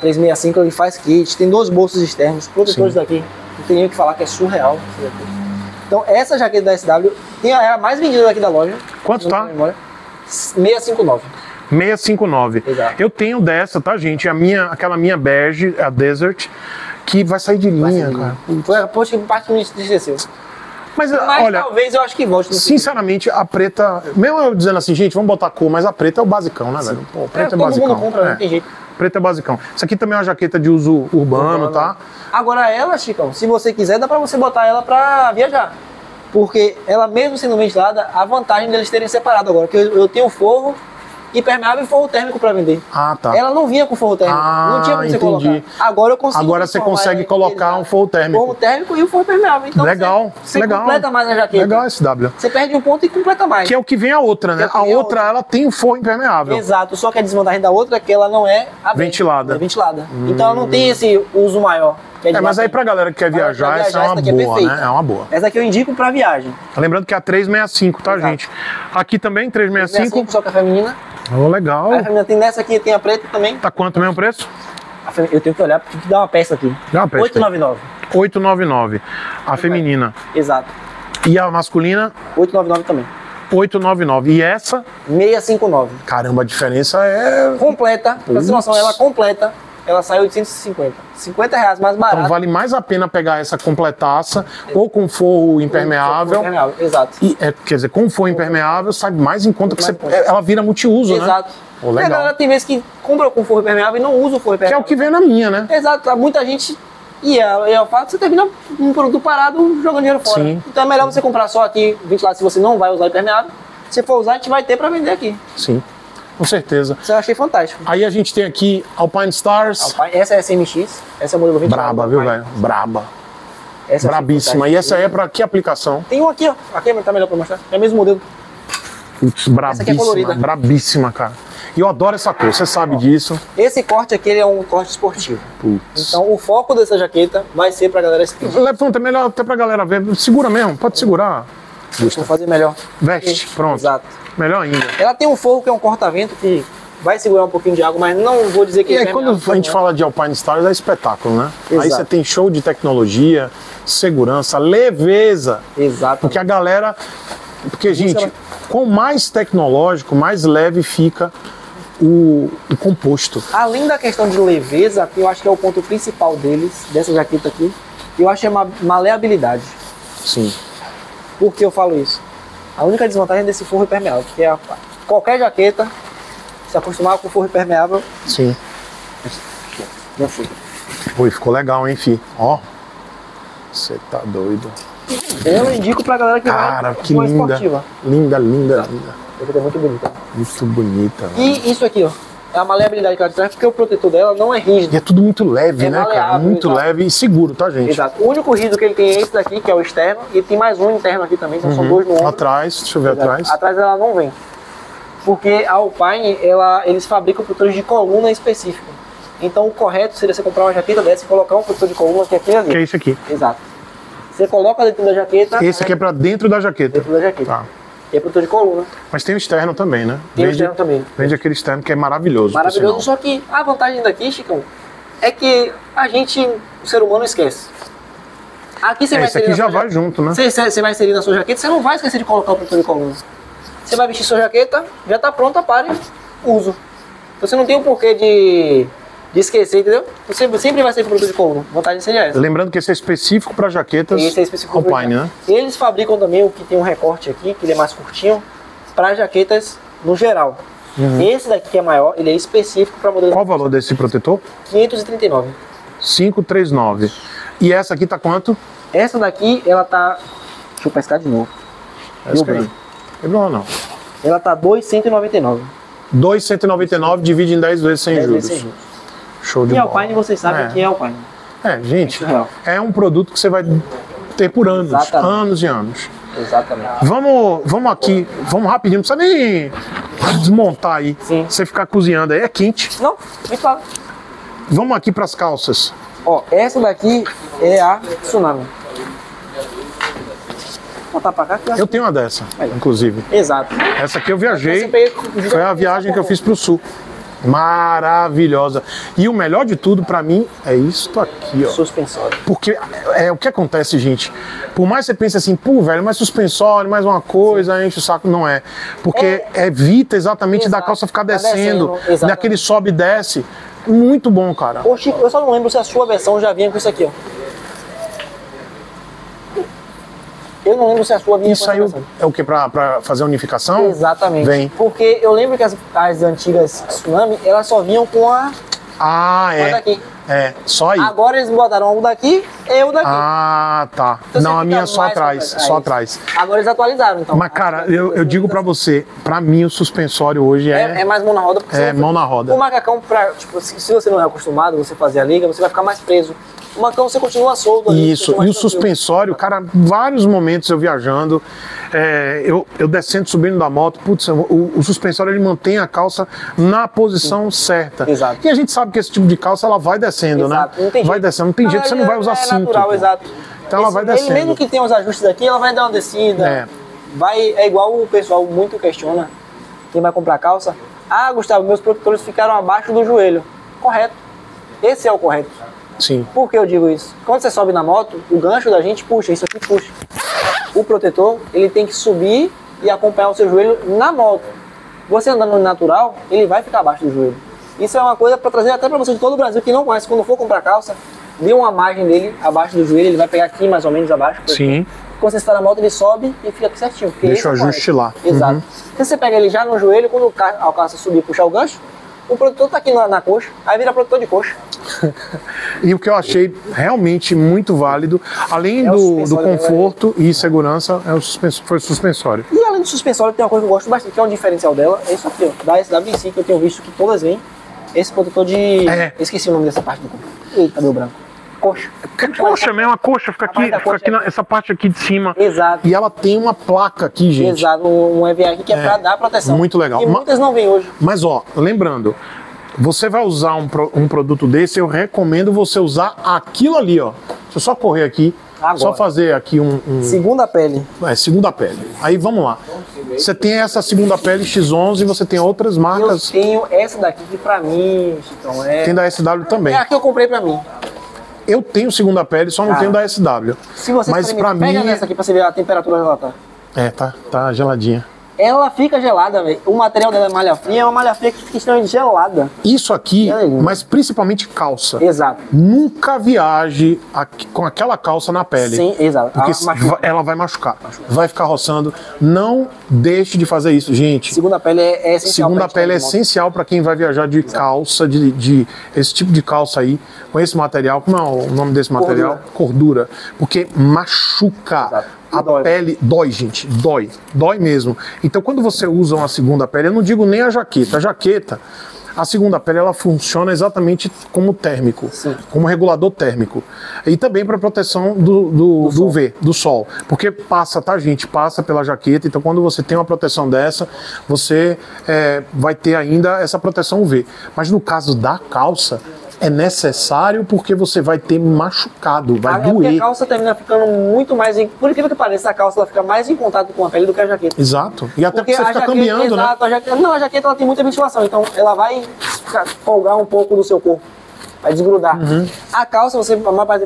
365, ele faz kit. Tem dois bolsos externos, protetores daqui. Não tem nem o que falar, que é surreal. Então essa jaqueta da SW é a mais vendida daqui da loja. Quanto tá? 659. 659. Exato. Eu tenho dessa, tá, gente? Aquela minha bege, a Desert, que vai sair de linha, cara. Poxa, que parte me esqueceu. Mas olha, talvez eu acho que volte. Sinceramente, a preta... Mesmo eu dizendo assim, gente, vamos botar cor, mas a preta é o basicão, né, velho? Pô, preta é basicão. Todo mundo compra, não tem jeito. Preta é basicão. Isso aqui também é uma jaqueta de uso urbano, tá? Agora ela, Chicão, se você quiser, dá pra você botar ela pra viajar. Porque ela, mesmo sendo ventilada, a vantagem deles terem separado agora. Que eu tenho forro impermeável e forro térmico pra vender. Ah, tá. Ela não vinha com forro térmico. Não tinha como você colocar. Agora eu consigo. Agora você consegue colocar um forro térmico. Forro térmico e o forro impermeável. Então legal, você completa mais a jaqueta. Legal SW. Você perde um ponto e completa mais. Que é o que vem a outra, né? A outra, ela tem o forro impermeável. Exato. Só que a desvantagem da outra é que ela não é ventilada. É ventilada. Então ela não tem esse uso maior. Mas aí pra galera que quer viajar, essa é uma boa, né? É uma boa. Essa aqui eu indico pra viagem. Lembrando que é a 365, tá, gente? Aqui também, 365. Só que a feminina. Oh, legal. A feminina tem nessa aqui, tem a preta também. Tá quanto mesmo preço? Eu tenho que olhar, porque tem que dar uma peça aqui. Dá uma peça. 899. 899. A feminina. Exato. E a masculina? 899 também. 899. E essa? 659. Caramba, a diferença é... Completa. Pra você ter noção, ela completa. Ela saiu 850. R$50 mais barato. Então vale mais a pena pegar essa completaça, ou com forro impermeável. Exato. E, quer dizer, com forro impermeável, sai mais em conta, ela vira multiuso, né? Exato. Oh, legal. A galera tem vezes que compra com forro impermeável e não usa o forro impermeável. Que é o que vem na minha, né? Exato. Muita gente... E é o fato que você termina um produto parado jogando dinheiro fora. Sim. Então é melhor você comprar só aqui, ventilado, se você não vai usar o impermeável. Se for usar, a gente vai ter para vender aqui. Sim. Com certeza. Isso eu achei fantástico. Aí a gente tem aqui Alpinestars. Essa é a SMX. Essa é o modelo 20. Braba, viu, velho? Braba. Essa brabíssima. E essa é pra que aplicação? Tem um aqui, ó. Aqui tá melhor pra mostrar. É o mesmo modelo. Putz, brabíssima. Essa aqui é colorida. Brabíssima, cara. E eu adoro essa cor, você sabe disso. Esse corte aqui, ele é um corte esportivo. Putz. Então o foco dessa jaqueta vai ser pra galera escrita. Levanta, melhor até pra galera ver. Segura mesmo, pode segurar. Vou fazer melhor. Veste, pronto. Exato. Melhor ainda. Ela tem um forro que é um corta-vento que vai segurar um pouquinho de água, mas não vou dizer que... E é quando a gente fala de Alpinestars, é espetáculo, né? Exato. Aí você tem show de tecnologia, segurança, leveza. Exato. Porque a galera... Porque, gente, com mais tecnológico, mais leve fica o composto. Além da questão de leveza, que eu acho que é o ponto principal deles, dessa jaqueta aqui, eu acho que é uma maleabilidade. Sim. Por que eu falo isso? A única desvantagem desse forro impermeável, porque qualquer jaqueta, se acostumar com forro impermeável... Sim. Já foi. Ui, ficou legal, hein, fi? Ó. Você tá doido. Eu indico pra galera que vai com uma esportiva. Linda, linda, linda. Essa é muito bonita. Muito bonita. E isso aqui, ó. É a maleabilidade que ela traz, porque o protetor dela não é rígido. E é tudo muito leve, né, cara? Muito leve e seguro, tá, gente? Exato. O único rígido que ele tem é esse daqui, que é o externo. E tem mais um interno aqui também, então são dois no ombro. Atrás, deixa eu ver atrás. Atrás ela não vem. Porque a Alpine, eles fabricam protetores de coluna específico. Então o correto seria você comprar uma jaqueta dessa e colocar um protetor de coluna, que é aquele ali. Que é isso aqui. Exato. Você coloca dentro da jaqueta... Esse aqui é pra dentro da jaqueta. Dentro da jaqueta. Tá. E é protetor de coluna. Mas tem o externo também, né? Tem o externo também. Vende aquele externo que é maravilhoso. Maravilhoso, só que a vantagem daqui, Chicão, é que a gente, o ser humano, esquece. Aqui você vai inserir... Esse aqui já vai junto, né? Você vai inserir na sua jaqueta, você não vai esquecer de colocar o protetor de coluna. Você vai vestir sua jaqueta, já tá pronta, pare, uso. Então você não tem o porquê de esquecer, entendeu? Você sempre vai ser produto de coluna. Vantagem seria essa. Lembrando que esse é específico para jaquetas Alpine, né? Eles fabricam também o que tem um recorte aqui, que ele é mais curtinho, para jaquetas no geral. Esse daqui que é maior, ele é específico para modelo... Qual o valor desse protetor? 539. 539. E essa aqui tá quanto? Essa daqui, ela tá... Deixa eu pescar de novo. É bom, não. Ela tá 2,199. 2,199 divide em 10 vezes sem juros. Show de bola. E Alpine, vocês sabem que é Alpine. É, gente, é um produto que você vai ter por anos, anos e anos. Exatamente. Vamos aqui, vamos rapidinho, não precisa nem desmontar aí. Sim. Você ficar cozinhando aí, é quente. Não, me fala. Vamos aqui para as calças. Ó, essa daqui é a Tsunami. Eu tenho uma dessa, inclusive. Exato. Essa aqui eu viajei, foi a viagem que eu fiz para o sul. Maravilhosa. E o melhor de tudo pra mim é isto aqui, ó. Suspensório. Porque é o que acontece, gente. Por mais que você pense assim, pô, velho, mais suspensório, mais uma coisa, enche o saco, não é. Porque evita exatamente da calça ficar descendo daquele sobe e desce. Muito bom, cara. Ô, Chico, eu só não lembro se a sua versão já vinha com isso aqui, ó. Eu não lembro se a sua vinha com essa versão. É o que? Pra fazer a unificação? Exatamente. Vem. Porque eu lembro que as antigas Tsunami, elas só vinham com a... Ah, com daqui. É, só aí. Agora eles botaram um daqui e o daqui. Ah, tá. Então, não, a minha só atrás, só atrás. Agora eles atualizaram, então. Mas, cara, eu digo pra você, pra mim o suspensório hoje é... É mais mão na roda. Porque é mão na roda. O macacão, tipo, se você não é acostumado, você fazer a liga, você vai ficar mais preso. O macacão você continua solto. Isso, e o suspensório, cara, vários momentos eu viajando, eu descendo, subindo da moto, putz, o suspensório ele mantém a calça na posição certa. Exato. E a gente sabe que esse tipo de calça, ela vai descendo, exato, né? Vai descendo, não tem jeito, você não vai usar cinto. É natural, pô. Exato. Então ela vai descendo. Mesmo que tenha os ajustes aqui, ela vai dar uma descida. É igual o pessoal muito questiona, quem vai comprar calça. Ah, Gustavo, meus protetores ficaram abaixo do joelho. Correto. Esse é o correto. Sim. Por que eu digo isso? Quando você sobe na moto, o gancho da gente puxa, isso aqui puxa. O protetor, ele tem que subir e acompanhar o seu joelho na moto. Você andando no natural, ele vai ficar abaixo do joelho. Isso é uma coisa para trazer até para você de todo o Brasil que não conhece. Quando for comprar calça, dê uma margem dele abaixo do joelho, ele vai pegar aqui mais ou menos abaixo. Sim. Quando você está na moto, ele sobe e fica certinho. Deixa o ajuste lá. Exato. Se você pega ele já no joelho, quando a calça subir e puxar o gancho, o protetor tá aqui na coxa, aí vira protetor de coxa. E o que eu achei realmente muito válido, além do conforto e segurança, foi o suspensório. E além do suspensório, tem uma coisa que eu gosto bastante, que é um diferencial dela, é isso aqui, ó, da SW, que eu tenho visto que todas vêm. Esse protetor de... Esqueci o nome dessa parte do corpo. Eita, meu branco. Coxa. Que coxa mesmo, a coxa fica aqui, essa parte aqui de cima. Exato. E ela tem uma placa aqui, gente. Exato, um EVA aqui que é pra dar proteção. Muito legal. E muitas não vêm hoje. Mas, ó, lembrando, você vai usar um produto desse, eu recomendo você usar aquilo ali, ó. Deixa eu só correr aqui. Agora. Só fazer aqui Segunda pele. É, segunda pele. Aí vamos lá. Você tem essa segunda pele X11 e você tem outras marcas. Eu tenho essa daqui que pra mim, então é... Tem da SW também. É a que eu comprei pra mim. Eu tenho segunda pele, só não tenho da SW. Se você pega nessa aqui pra você ver a temperatura que ela tá. É, tá geladinha. Ela fica gelada, velho. O material dela é malha fria, é uma malha fria que fica extremamente gelada. Isso aqui, mas principalmente calça. Exato. Nunca viaje com aquela calça na pele. Sim, exato. Porque ela vai machucar. Vai ficar roçando. Não deixe de fazer isso, gente. Segunda pele é essencial. Segunda pele é essencial para quem vai viajar de calça, esse tipo de calça aí, com esse material. Como é o nome desse material? Cordura. Porque machuca. Exato. A pele dói, gente, dói. Dói mesmo. Então, quando você usa uma segunda pele, eu não digo nem a jaqueta. A jaqueta, a segunda pele, ela funciona exatamente como térmico, sim, como regulador térmico. E também para proteção do UV, do sol. Porque passa, tá, gente? Passa pela jaqueta. Então, quando você tem uma proteção dessa, você vai ter ainda essa proteção UV. Mas no caso da calça... É necessário porque você vai ter machucado, vai doer. Porque a calça termina ficando muito mais... Por incrível que pareça, a calça ela fica mais em contato com a pele do que a jaqueta. Exato. E até porque você fica cambiando, né? Não, a jaqueta ela tem muita ventilação, então ela vai folgar um pouco do seu corpo. Vai desgrudar. Uhum. A calça, você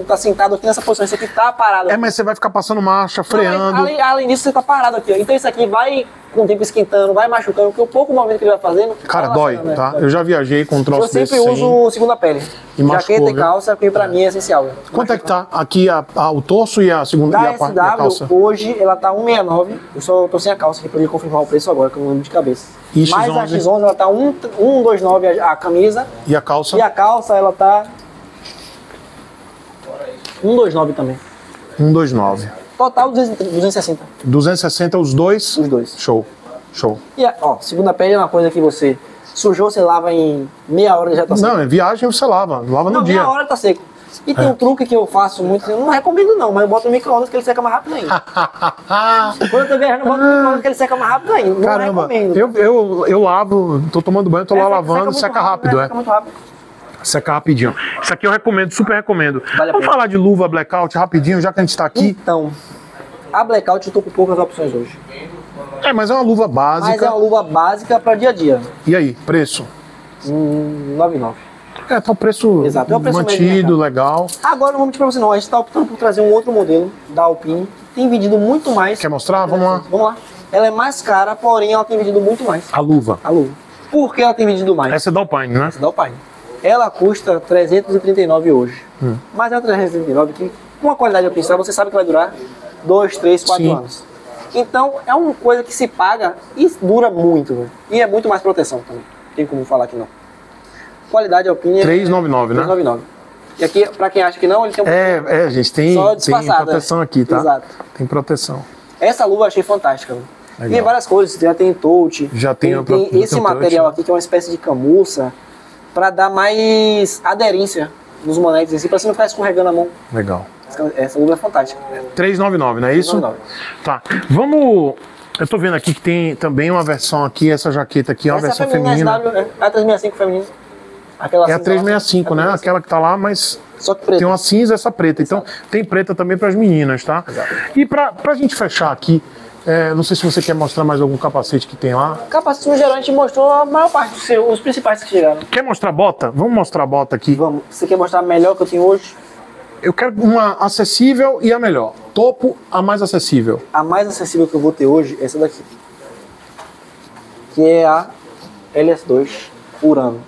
tá sentado aqui nessa posição, isso aqui tá parado. É, mas você vai ficar passando marcha, freando. Não, além disso, você tá parado aqui, ó. Então isso aqui vai, com o tempo esquentando, vai machucando, porque o pouco movimento que ele vai fazendo... Cara, dói, né? Tá? Eu já viajei com um troço desse. Eu sempre uso segunda pele. E jaqueta machucou, e calça, porque pra mim é essencial. Quanto é que tá aqui o torso e a segunda e a parte da calça? Hoje ela tá 1,69. Eu só tô sem a calça aqui pra eu confirmar o preço agora, que eu não lembro de cabeça. E X11? Mas a X11 ela tá 1,29 a camisa. E a calça? E a calça ela tá... 1,29 também. 1,29. Total 260. 260 os dois? Os dois. Show. Show. E ó, segunda pele é uma coisa que você sujou, você lava em meia hora já tá seco. Não, em viagem você lava no dia. Meia hora tá seco. E tem um truque que eu faço muito, eu não recomendo não, mas eu boto no micro-ondas que ele seca mais rápido ainda. Quando eu tô viajando, eu boto no micro-ondas que ele seca mais rápido ainda. Caramba, não recomendo. Eu lavo, tô tomando banho, tô lá lavando, seca rápido, Seca muito rápido. Secar rapidinho. Isso aqui eu recomendo, super recomendo. Vale. Vamos falar de luva blackout rapidinho, já que a gente tá aqui. Então, a blackout eu tô com poucas opções hoje. É, mas é uma luva básica. Mas é uma luva básica pra dia a dia. E aí, preço? R$9,90. É, tá um preço, exato, é um preço mantido, legal. Agora não vou mentir pra você não, a gente tá optando por trazer um outro modelo da Alpine. Tem vendido muito mais. Quer mostrar? Vamos lá. Vamos lá. Ela é mais cara, porém ela tem vendido muito mais. A luva? A luva. Por que ela tem vendido mais? Essa é da Alpine, né? Essa é da Alpine. Ela custa 339 hoje, mas é 339 que com a qualidade opcional você sabe que vai durar 2, 3, 4 anos. Então é uma coisa que se paga e dura muito, né? E é muito mais proteção também, tem como falar que não. Qualidade Alpine é 399, né? 399. E aqui, pra quem acha que não, ele tem um... gente, tem proteção aqui, tá? Exato. Tem proteção. Essa luva eu achei fantástica, né? Tem várias cores, já tem touch, já tem esse material touch, aqui que é uma espécie de camurça, para dar mais aderência nos manetes em si, para você não ficar escorregando a mão. Legal. Essa luva é fantástica. 399, não é isso? 399. Tá. Vamos... Eu tô vendo aqui que tem também uma versão aqui, essa jaqueta aqui, uma versão feminina. É a 365 feminina. Aquela é a 365, né? Aquela que tá lá, mas só que preta. Tem uma cinza e essa preta. Então, tem preta também para as meninas, tá? Exato. E pra gente fechar aqui, não sei se você quer mostrar mais algum capacete que tem lá. Capacete no geral a gente mostrou a maior parte dos os principais que chegaram. Quer mostrar bota? Vamos mostrar a bota aqui. Vamos. Você quer mostrar a melhor que eu tenho hoje? Eu quero uma acessível e a melhor. Topo, a mais acessível. A mais acessível que eu vou ter hoje é essa daqui. Que é a LS2 Urano.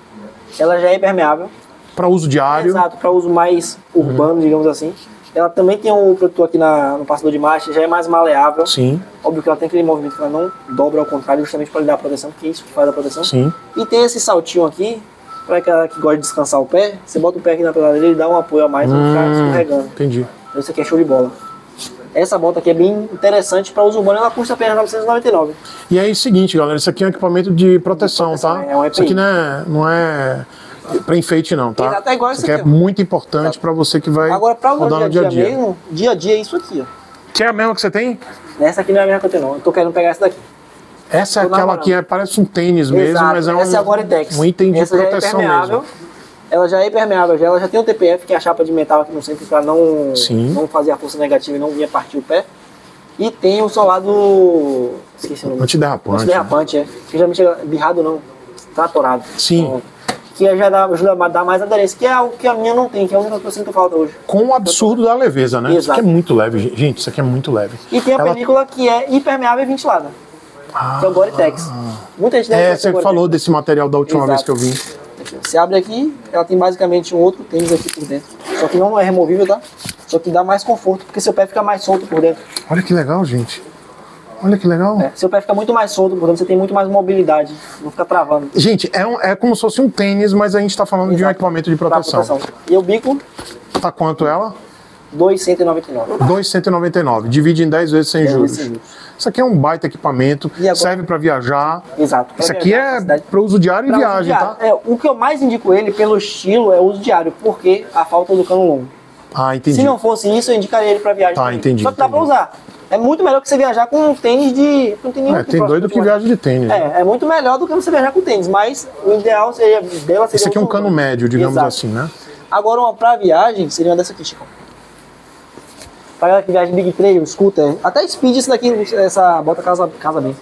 Ela já é impermeável. Para uso diário. Exato, para uso mais urbano, digamos assim. Ela também tem um protetor aqui no passador de marcha, já é mais maleável. Sim. Óbvio que ela tem aquele movimento que ela não dobra ao contrário, justamente para lhe dar a proteção, porque é isso que faz a proteção. Sim. E tem esse saltinho aqui, para aquela que gosta de descansar o pé, você bota o pé aqui na peladeira e dá um apoio a mais, não ficar escorregando. Entendi. Então isso aqui é show de bola. Essa bota aqui é bem interessante para uso humano, ela custa apenas R$999. E aí é o seguinte, galera, isso aqui é um equipamento de proteção, tá? É um EPI. Isso aqui não é para enfeite não, tá? Exato, é igual isso aqui, é muito importante para você que vai agora, pra rodar no dia a dia. Mesmo, dia a dia é isso aqui, ó. Que é a mesma que você tem? Essa aqui não é a mesma que eu tenho não, eu tô querendo pegar essa daqui. Essa é aquela que parece um tênis mesmo, mas é um item de proteção mesmo. ela já é impermeável, já, ela já tem um TPF, que é a chapa de metal aqui no centro, para não fazer a força negativa e não vir partir o pé. E tem o solado... Esqueci o nome. Antiderrapante. Antiderrapante, né? É. Que geralmente é birrado não, tratorado. Sim. Então, que já ajuda a dar mais aderência, que é algo que a minha não tem, que é a única coisa que eu sinto falta hoje. Com o absurdo da leveza, né? Exato. Isso aqui é muito leve, gente, isso aqui é muito leve. E tem a película que é impermeável e ventilada. Que é o Gore-Tex. Muita gente deve você falou desse material da última vez que eu vim. Você abre aqui, ela tem basicamente um outro tênis aqui por dentro. Só que não é removível, tá? Só que dá mais conforto, porque seu pé fica mais solto por dentro. Olha que legal, gente. Olha que legal. É, seu pé fica muito mais solto, portanto você tem muito mais mobilidade, não fica travando. Gente, é como se fosse um tênis, mas a gente tá falando de um equipamento de proteção. E o bico? Tá quanto ela? R$ 2,199. 2,199. Divide em 10 vezes sem juros. Isso aqui é um baita equipamento, agora... serve para viajar. Exato. Isso aqui é para uso diário e viagem, tá? É, o que eu mais indico ele, pelo estilo, é uso diário, porque a falta do cano longo. Ah, entendi. Se não fosse isso, eu indicaria ele para viagem. Tá, entendi. Só que dá para usar. É muito melhor que você viajar com um tênis de... Não tem nenhum tem doido que viaja de tênis. É muito melhor do que você viajar com tênis, mas o ideal seria... Esse aqui é um cano médio, digamos assim, né? Agora, uma para viagem seria uma dessa aqui, Chico. Para galera que viaja em Big Trail, scooter, até Speed, esse daqui, essa bota casa bem.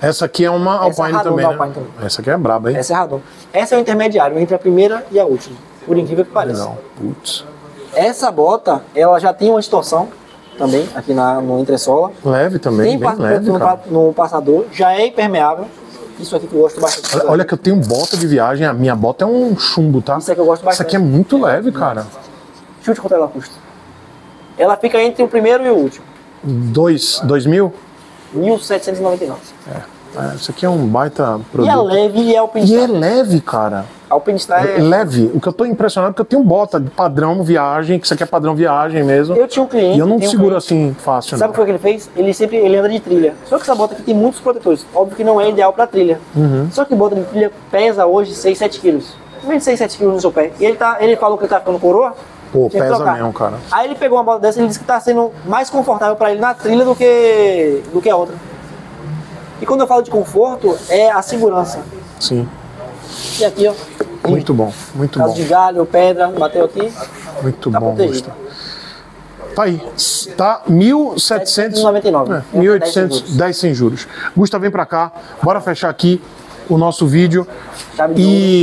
Essa aqui é uma Alpine também, né? Alpine também. Essa aqui é braba, hein? Essa é Radon. Essa é o intermediário, entre a primeira e a última, por incrível que pareça. Não, putz. Essa bota, ela já tem uma distorção também, aqui no entressola. Leve também, tem bem leve, no passador, já é impermeável. Isso aqui que eu gosto bastante. Olha que eu tenho bota de viagem, a minha bota é um chumbo, tá? Isso aqui eu gosto bastante. Isso aqui é muito leve, cara. Deixa eu te contar ela custa. Ela fica entre o primeiro e o último. 2.000? 1.799. Isso aqui é um baita produto. E é leve e é Alpinestar. E é leve, cara. Alpinestar é... Leve. O que eu tô impressionado é que eu tenho bota de padrão viagem, que isso aqui é padrão viagem mesmo. Eu tinha um cliente... E eu não seguro assim fácil. Sabe o que foi que ele fez? Ele anda de trilha. Só que essa bota aqui tem muitos protetores. Óbvio que não é ideal pra trilha. Uhum. Só que bota de trilha pesa hoje 6, 7 quilos. 6, 7 quilos no seu pé. E ele falou que ele tá ficando coroa. Pô, pesa mesmo, cara. Aí ele pegou uma bota dessa e ele disse que tá sendo mais confortável pra ele na trilha do que a outra. E quando eu falo de conforto, é a segurança. Sim. E aqui, ó. Muito bom, muito bom. Caso de galho, pedra, bateu aqui. Muito bom, Augusto. Tá aí, tá 1.799. 1.810 sem juros. Gusta, vem pra cá, bora fechar aqui o nosso vídeo.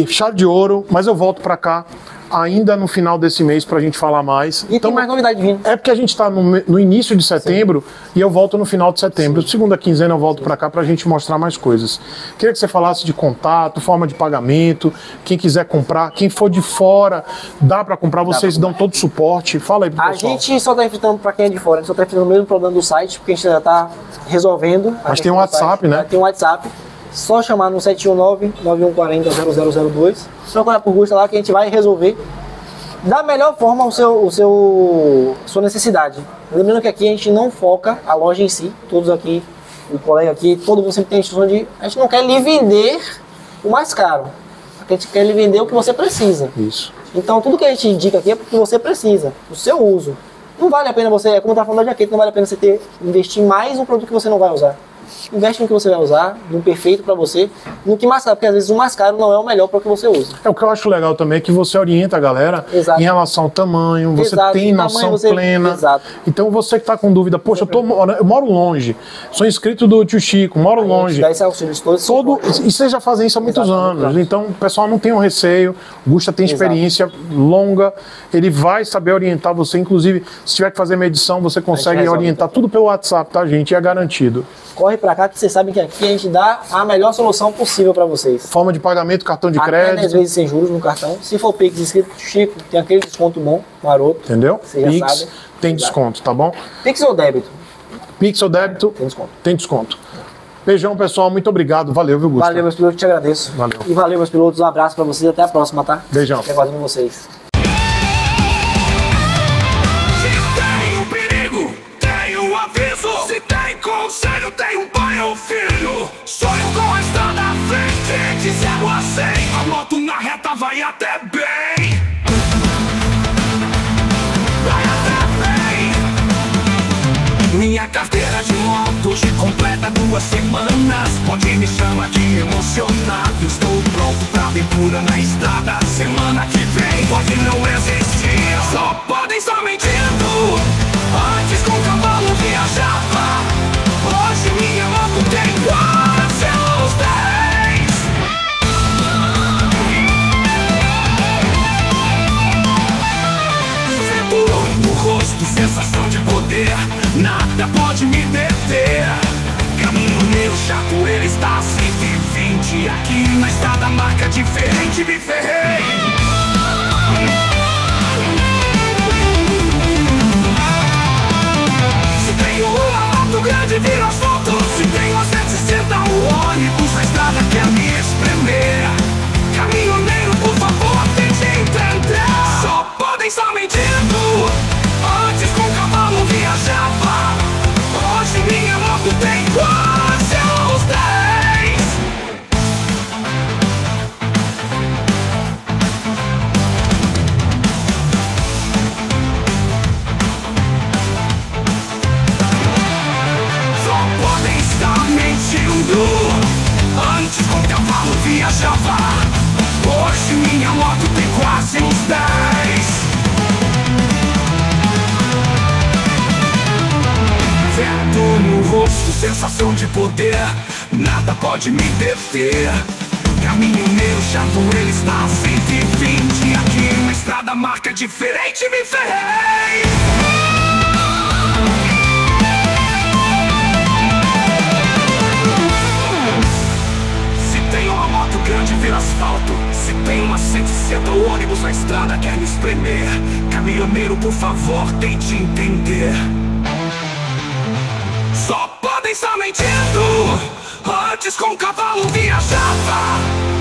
Chave de ouro, mas eu volto pra cá ainda no final desse mês pra gente falar mais. E então, tem mais novidade vindo. É porque a gente tá no início de setembro. Sim. E eu volto no final de setembro. Sim. Segunda quinzena eu volto pra cá pra gente mostrar mais coisas. Queria que você falasse de contato, forma de pagamento, quem quiser comprar, quem for de fora, dá pra comprar, vocês dão todo o suporte. Fala aí pro pessoal. A gente só tá enfrentando pra quem é de fora, a gente só tá enfrentando o mesmo problema do site, porque a gente já tá resolvendo. Mas tem um WhatsApp, né? Tem um WhatsApp. Só chamar no 719-9140-0002. Só procurar por Gusta lá que a gente vai resolver da melhor forma sua necessidade. Lembrando que aqui a gente não foca a loja em si. Todos aqui, o colega aqui, todo mundo sempre tem a instrução de... A gente não quer lhe vender o mais caro. A gente quer lhe vender o que você precisa. Isso. Então tudo que a gente indica aqui é porque você precisa, o seu uso. Não vale a pena você, como eu estava falando da jaqueta, não vale a pena você investir mais um produto que você não vai usar. Investe no que você vai usar, no perfeito para você, no que mais caro, porque às vezes o mais caro não é o melhor para o que você usa. O que eu acho legal também é que você orienta a galera. Exato. Em relação ao tamanho, você tem noção plena. Exato. Então você que está com dúvida, poxa, eu moro longe, sou inscrito do Tio Chico, moro longe. E vocês já fazem isso há muitos anos, então o pessoal não tem um receio, o Gusta tem experiência longa, ele vai saber orientar você, inclusive se tiver que fazer medição, você consegue orientar tudo pelo WhatsApp, tá gente? É garantido. Corre pra cá que vocês sabem que aqui a gente dá a melhor solução possível pra vocês. Forma de pagamento, cartão de crédito. 10 vezes sem juros no cartão. Se for Pix inscrito, Chico, tem aquele desconto bom, maroto. Entendeu? Pix já sabe. Tem desconto, tá bom? Pix ou débito? Pix ou débito? Tem desconto. Tem desconto. Beijão, pessoal. Muito obrigado. Valeu, viu, Gusta? Valeu, meus pilotos. Te agradeço. Valeu. E valeu, meus pilotos. Um abraço pra vocês. Até a próxima, tá? Beijão. Até fazendo vocês. Conselho tem um pai ou filho. Sonho com estar na frente de 0 a 100. A moto na reta vai até bem. Vai até bem. Minha carteira de motos completa 2 semanas. Pode me chamar de emocionado. Estou pronto pra aventura na estrada. semana que vem pode não existir. Só podem estar mentindo. Antes com o cavalo viajava, hoje minha moto tem quase os 10. Vento no rosto, sensação de poder, nada pode me deter. Caminho meu chato, ele está assim. Aqui na estrada marca diferente, me ferrei. Se tenho uma moto grande, vira asfalto. Se tenho as 160, o ônibus na estrada quer me espremer. Caminhoneiro, por favor, tente entender. Só podem estar mentindo. Antes com o cavalo viajava, hoje minha moto tem quase os 10. Antes com o cavalo viajava, hoje minha moto tem quase uns 10. Vento no rosto, sensação de poder, nada pode me deter. Caminho meu chato, ele está a 120. Aqui na estrada marca diferente, me ferrei. Grande vira asfalto, se tem uma 160, o ônibus na estrada quer me espremer. Caminhoneiro, por favor, tente entender. Só podem estar mentindo. Antes com o cavalo viajava,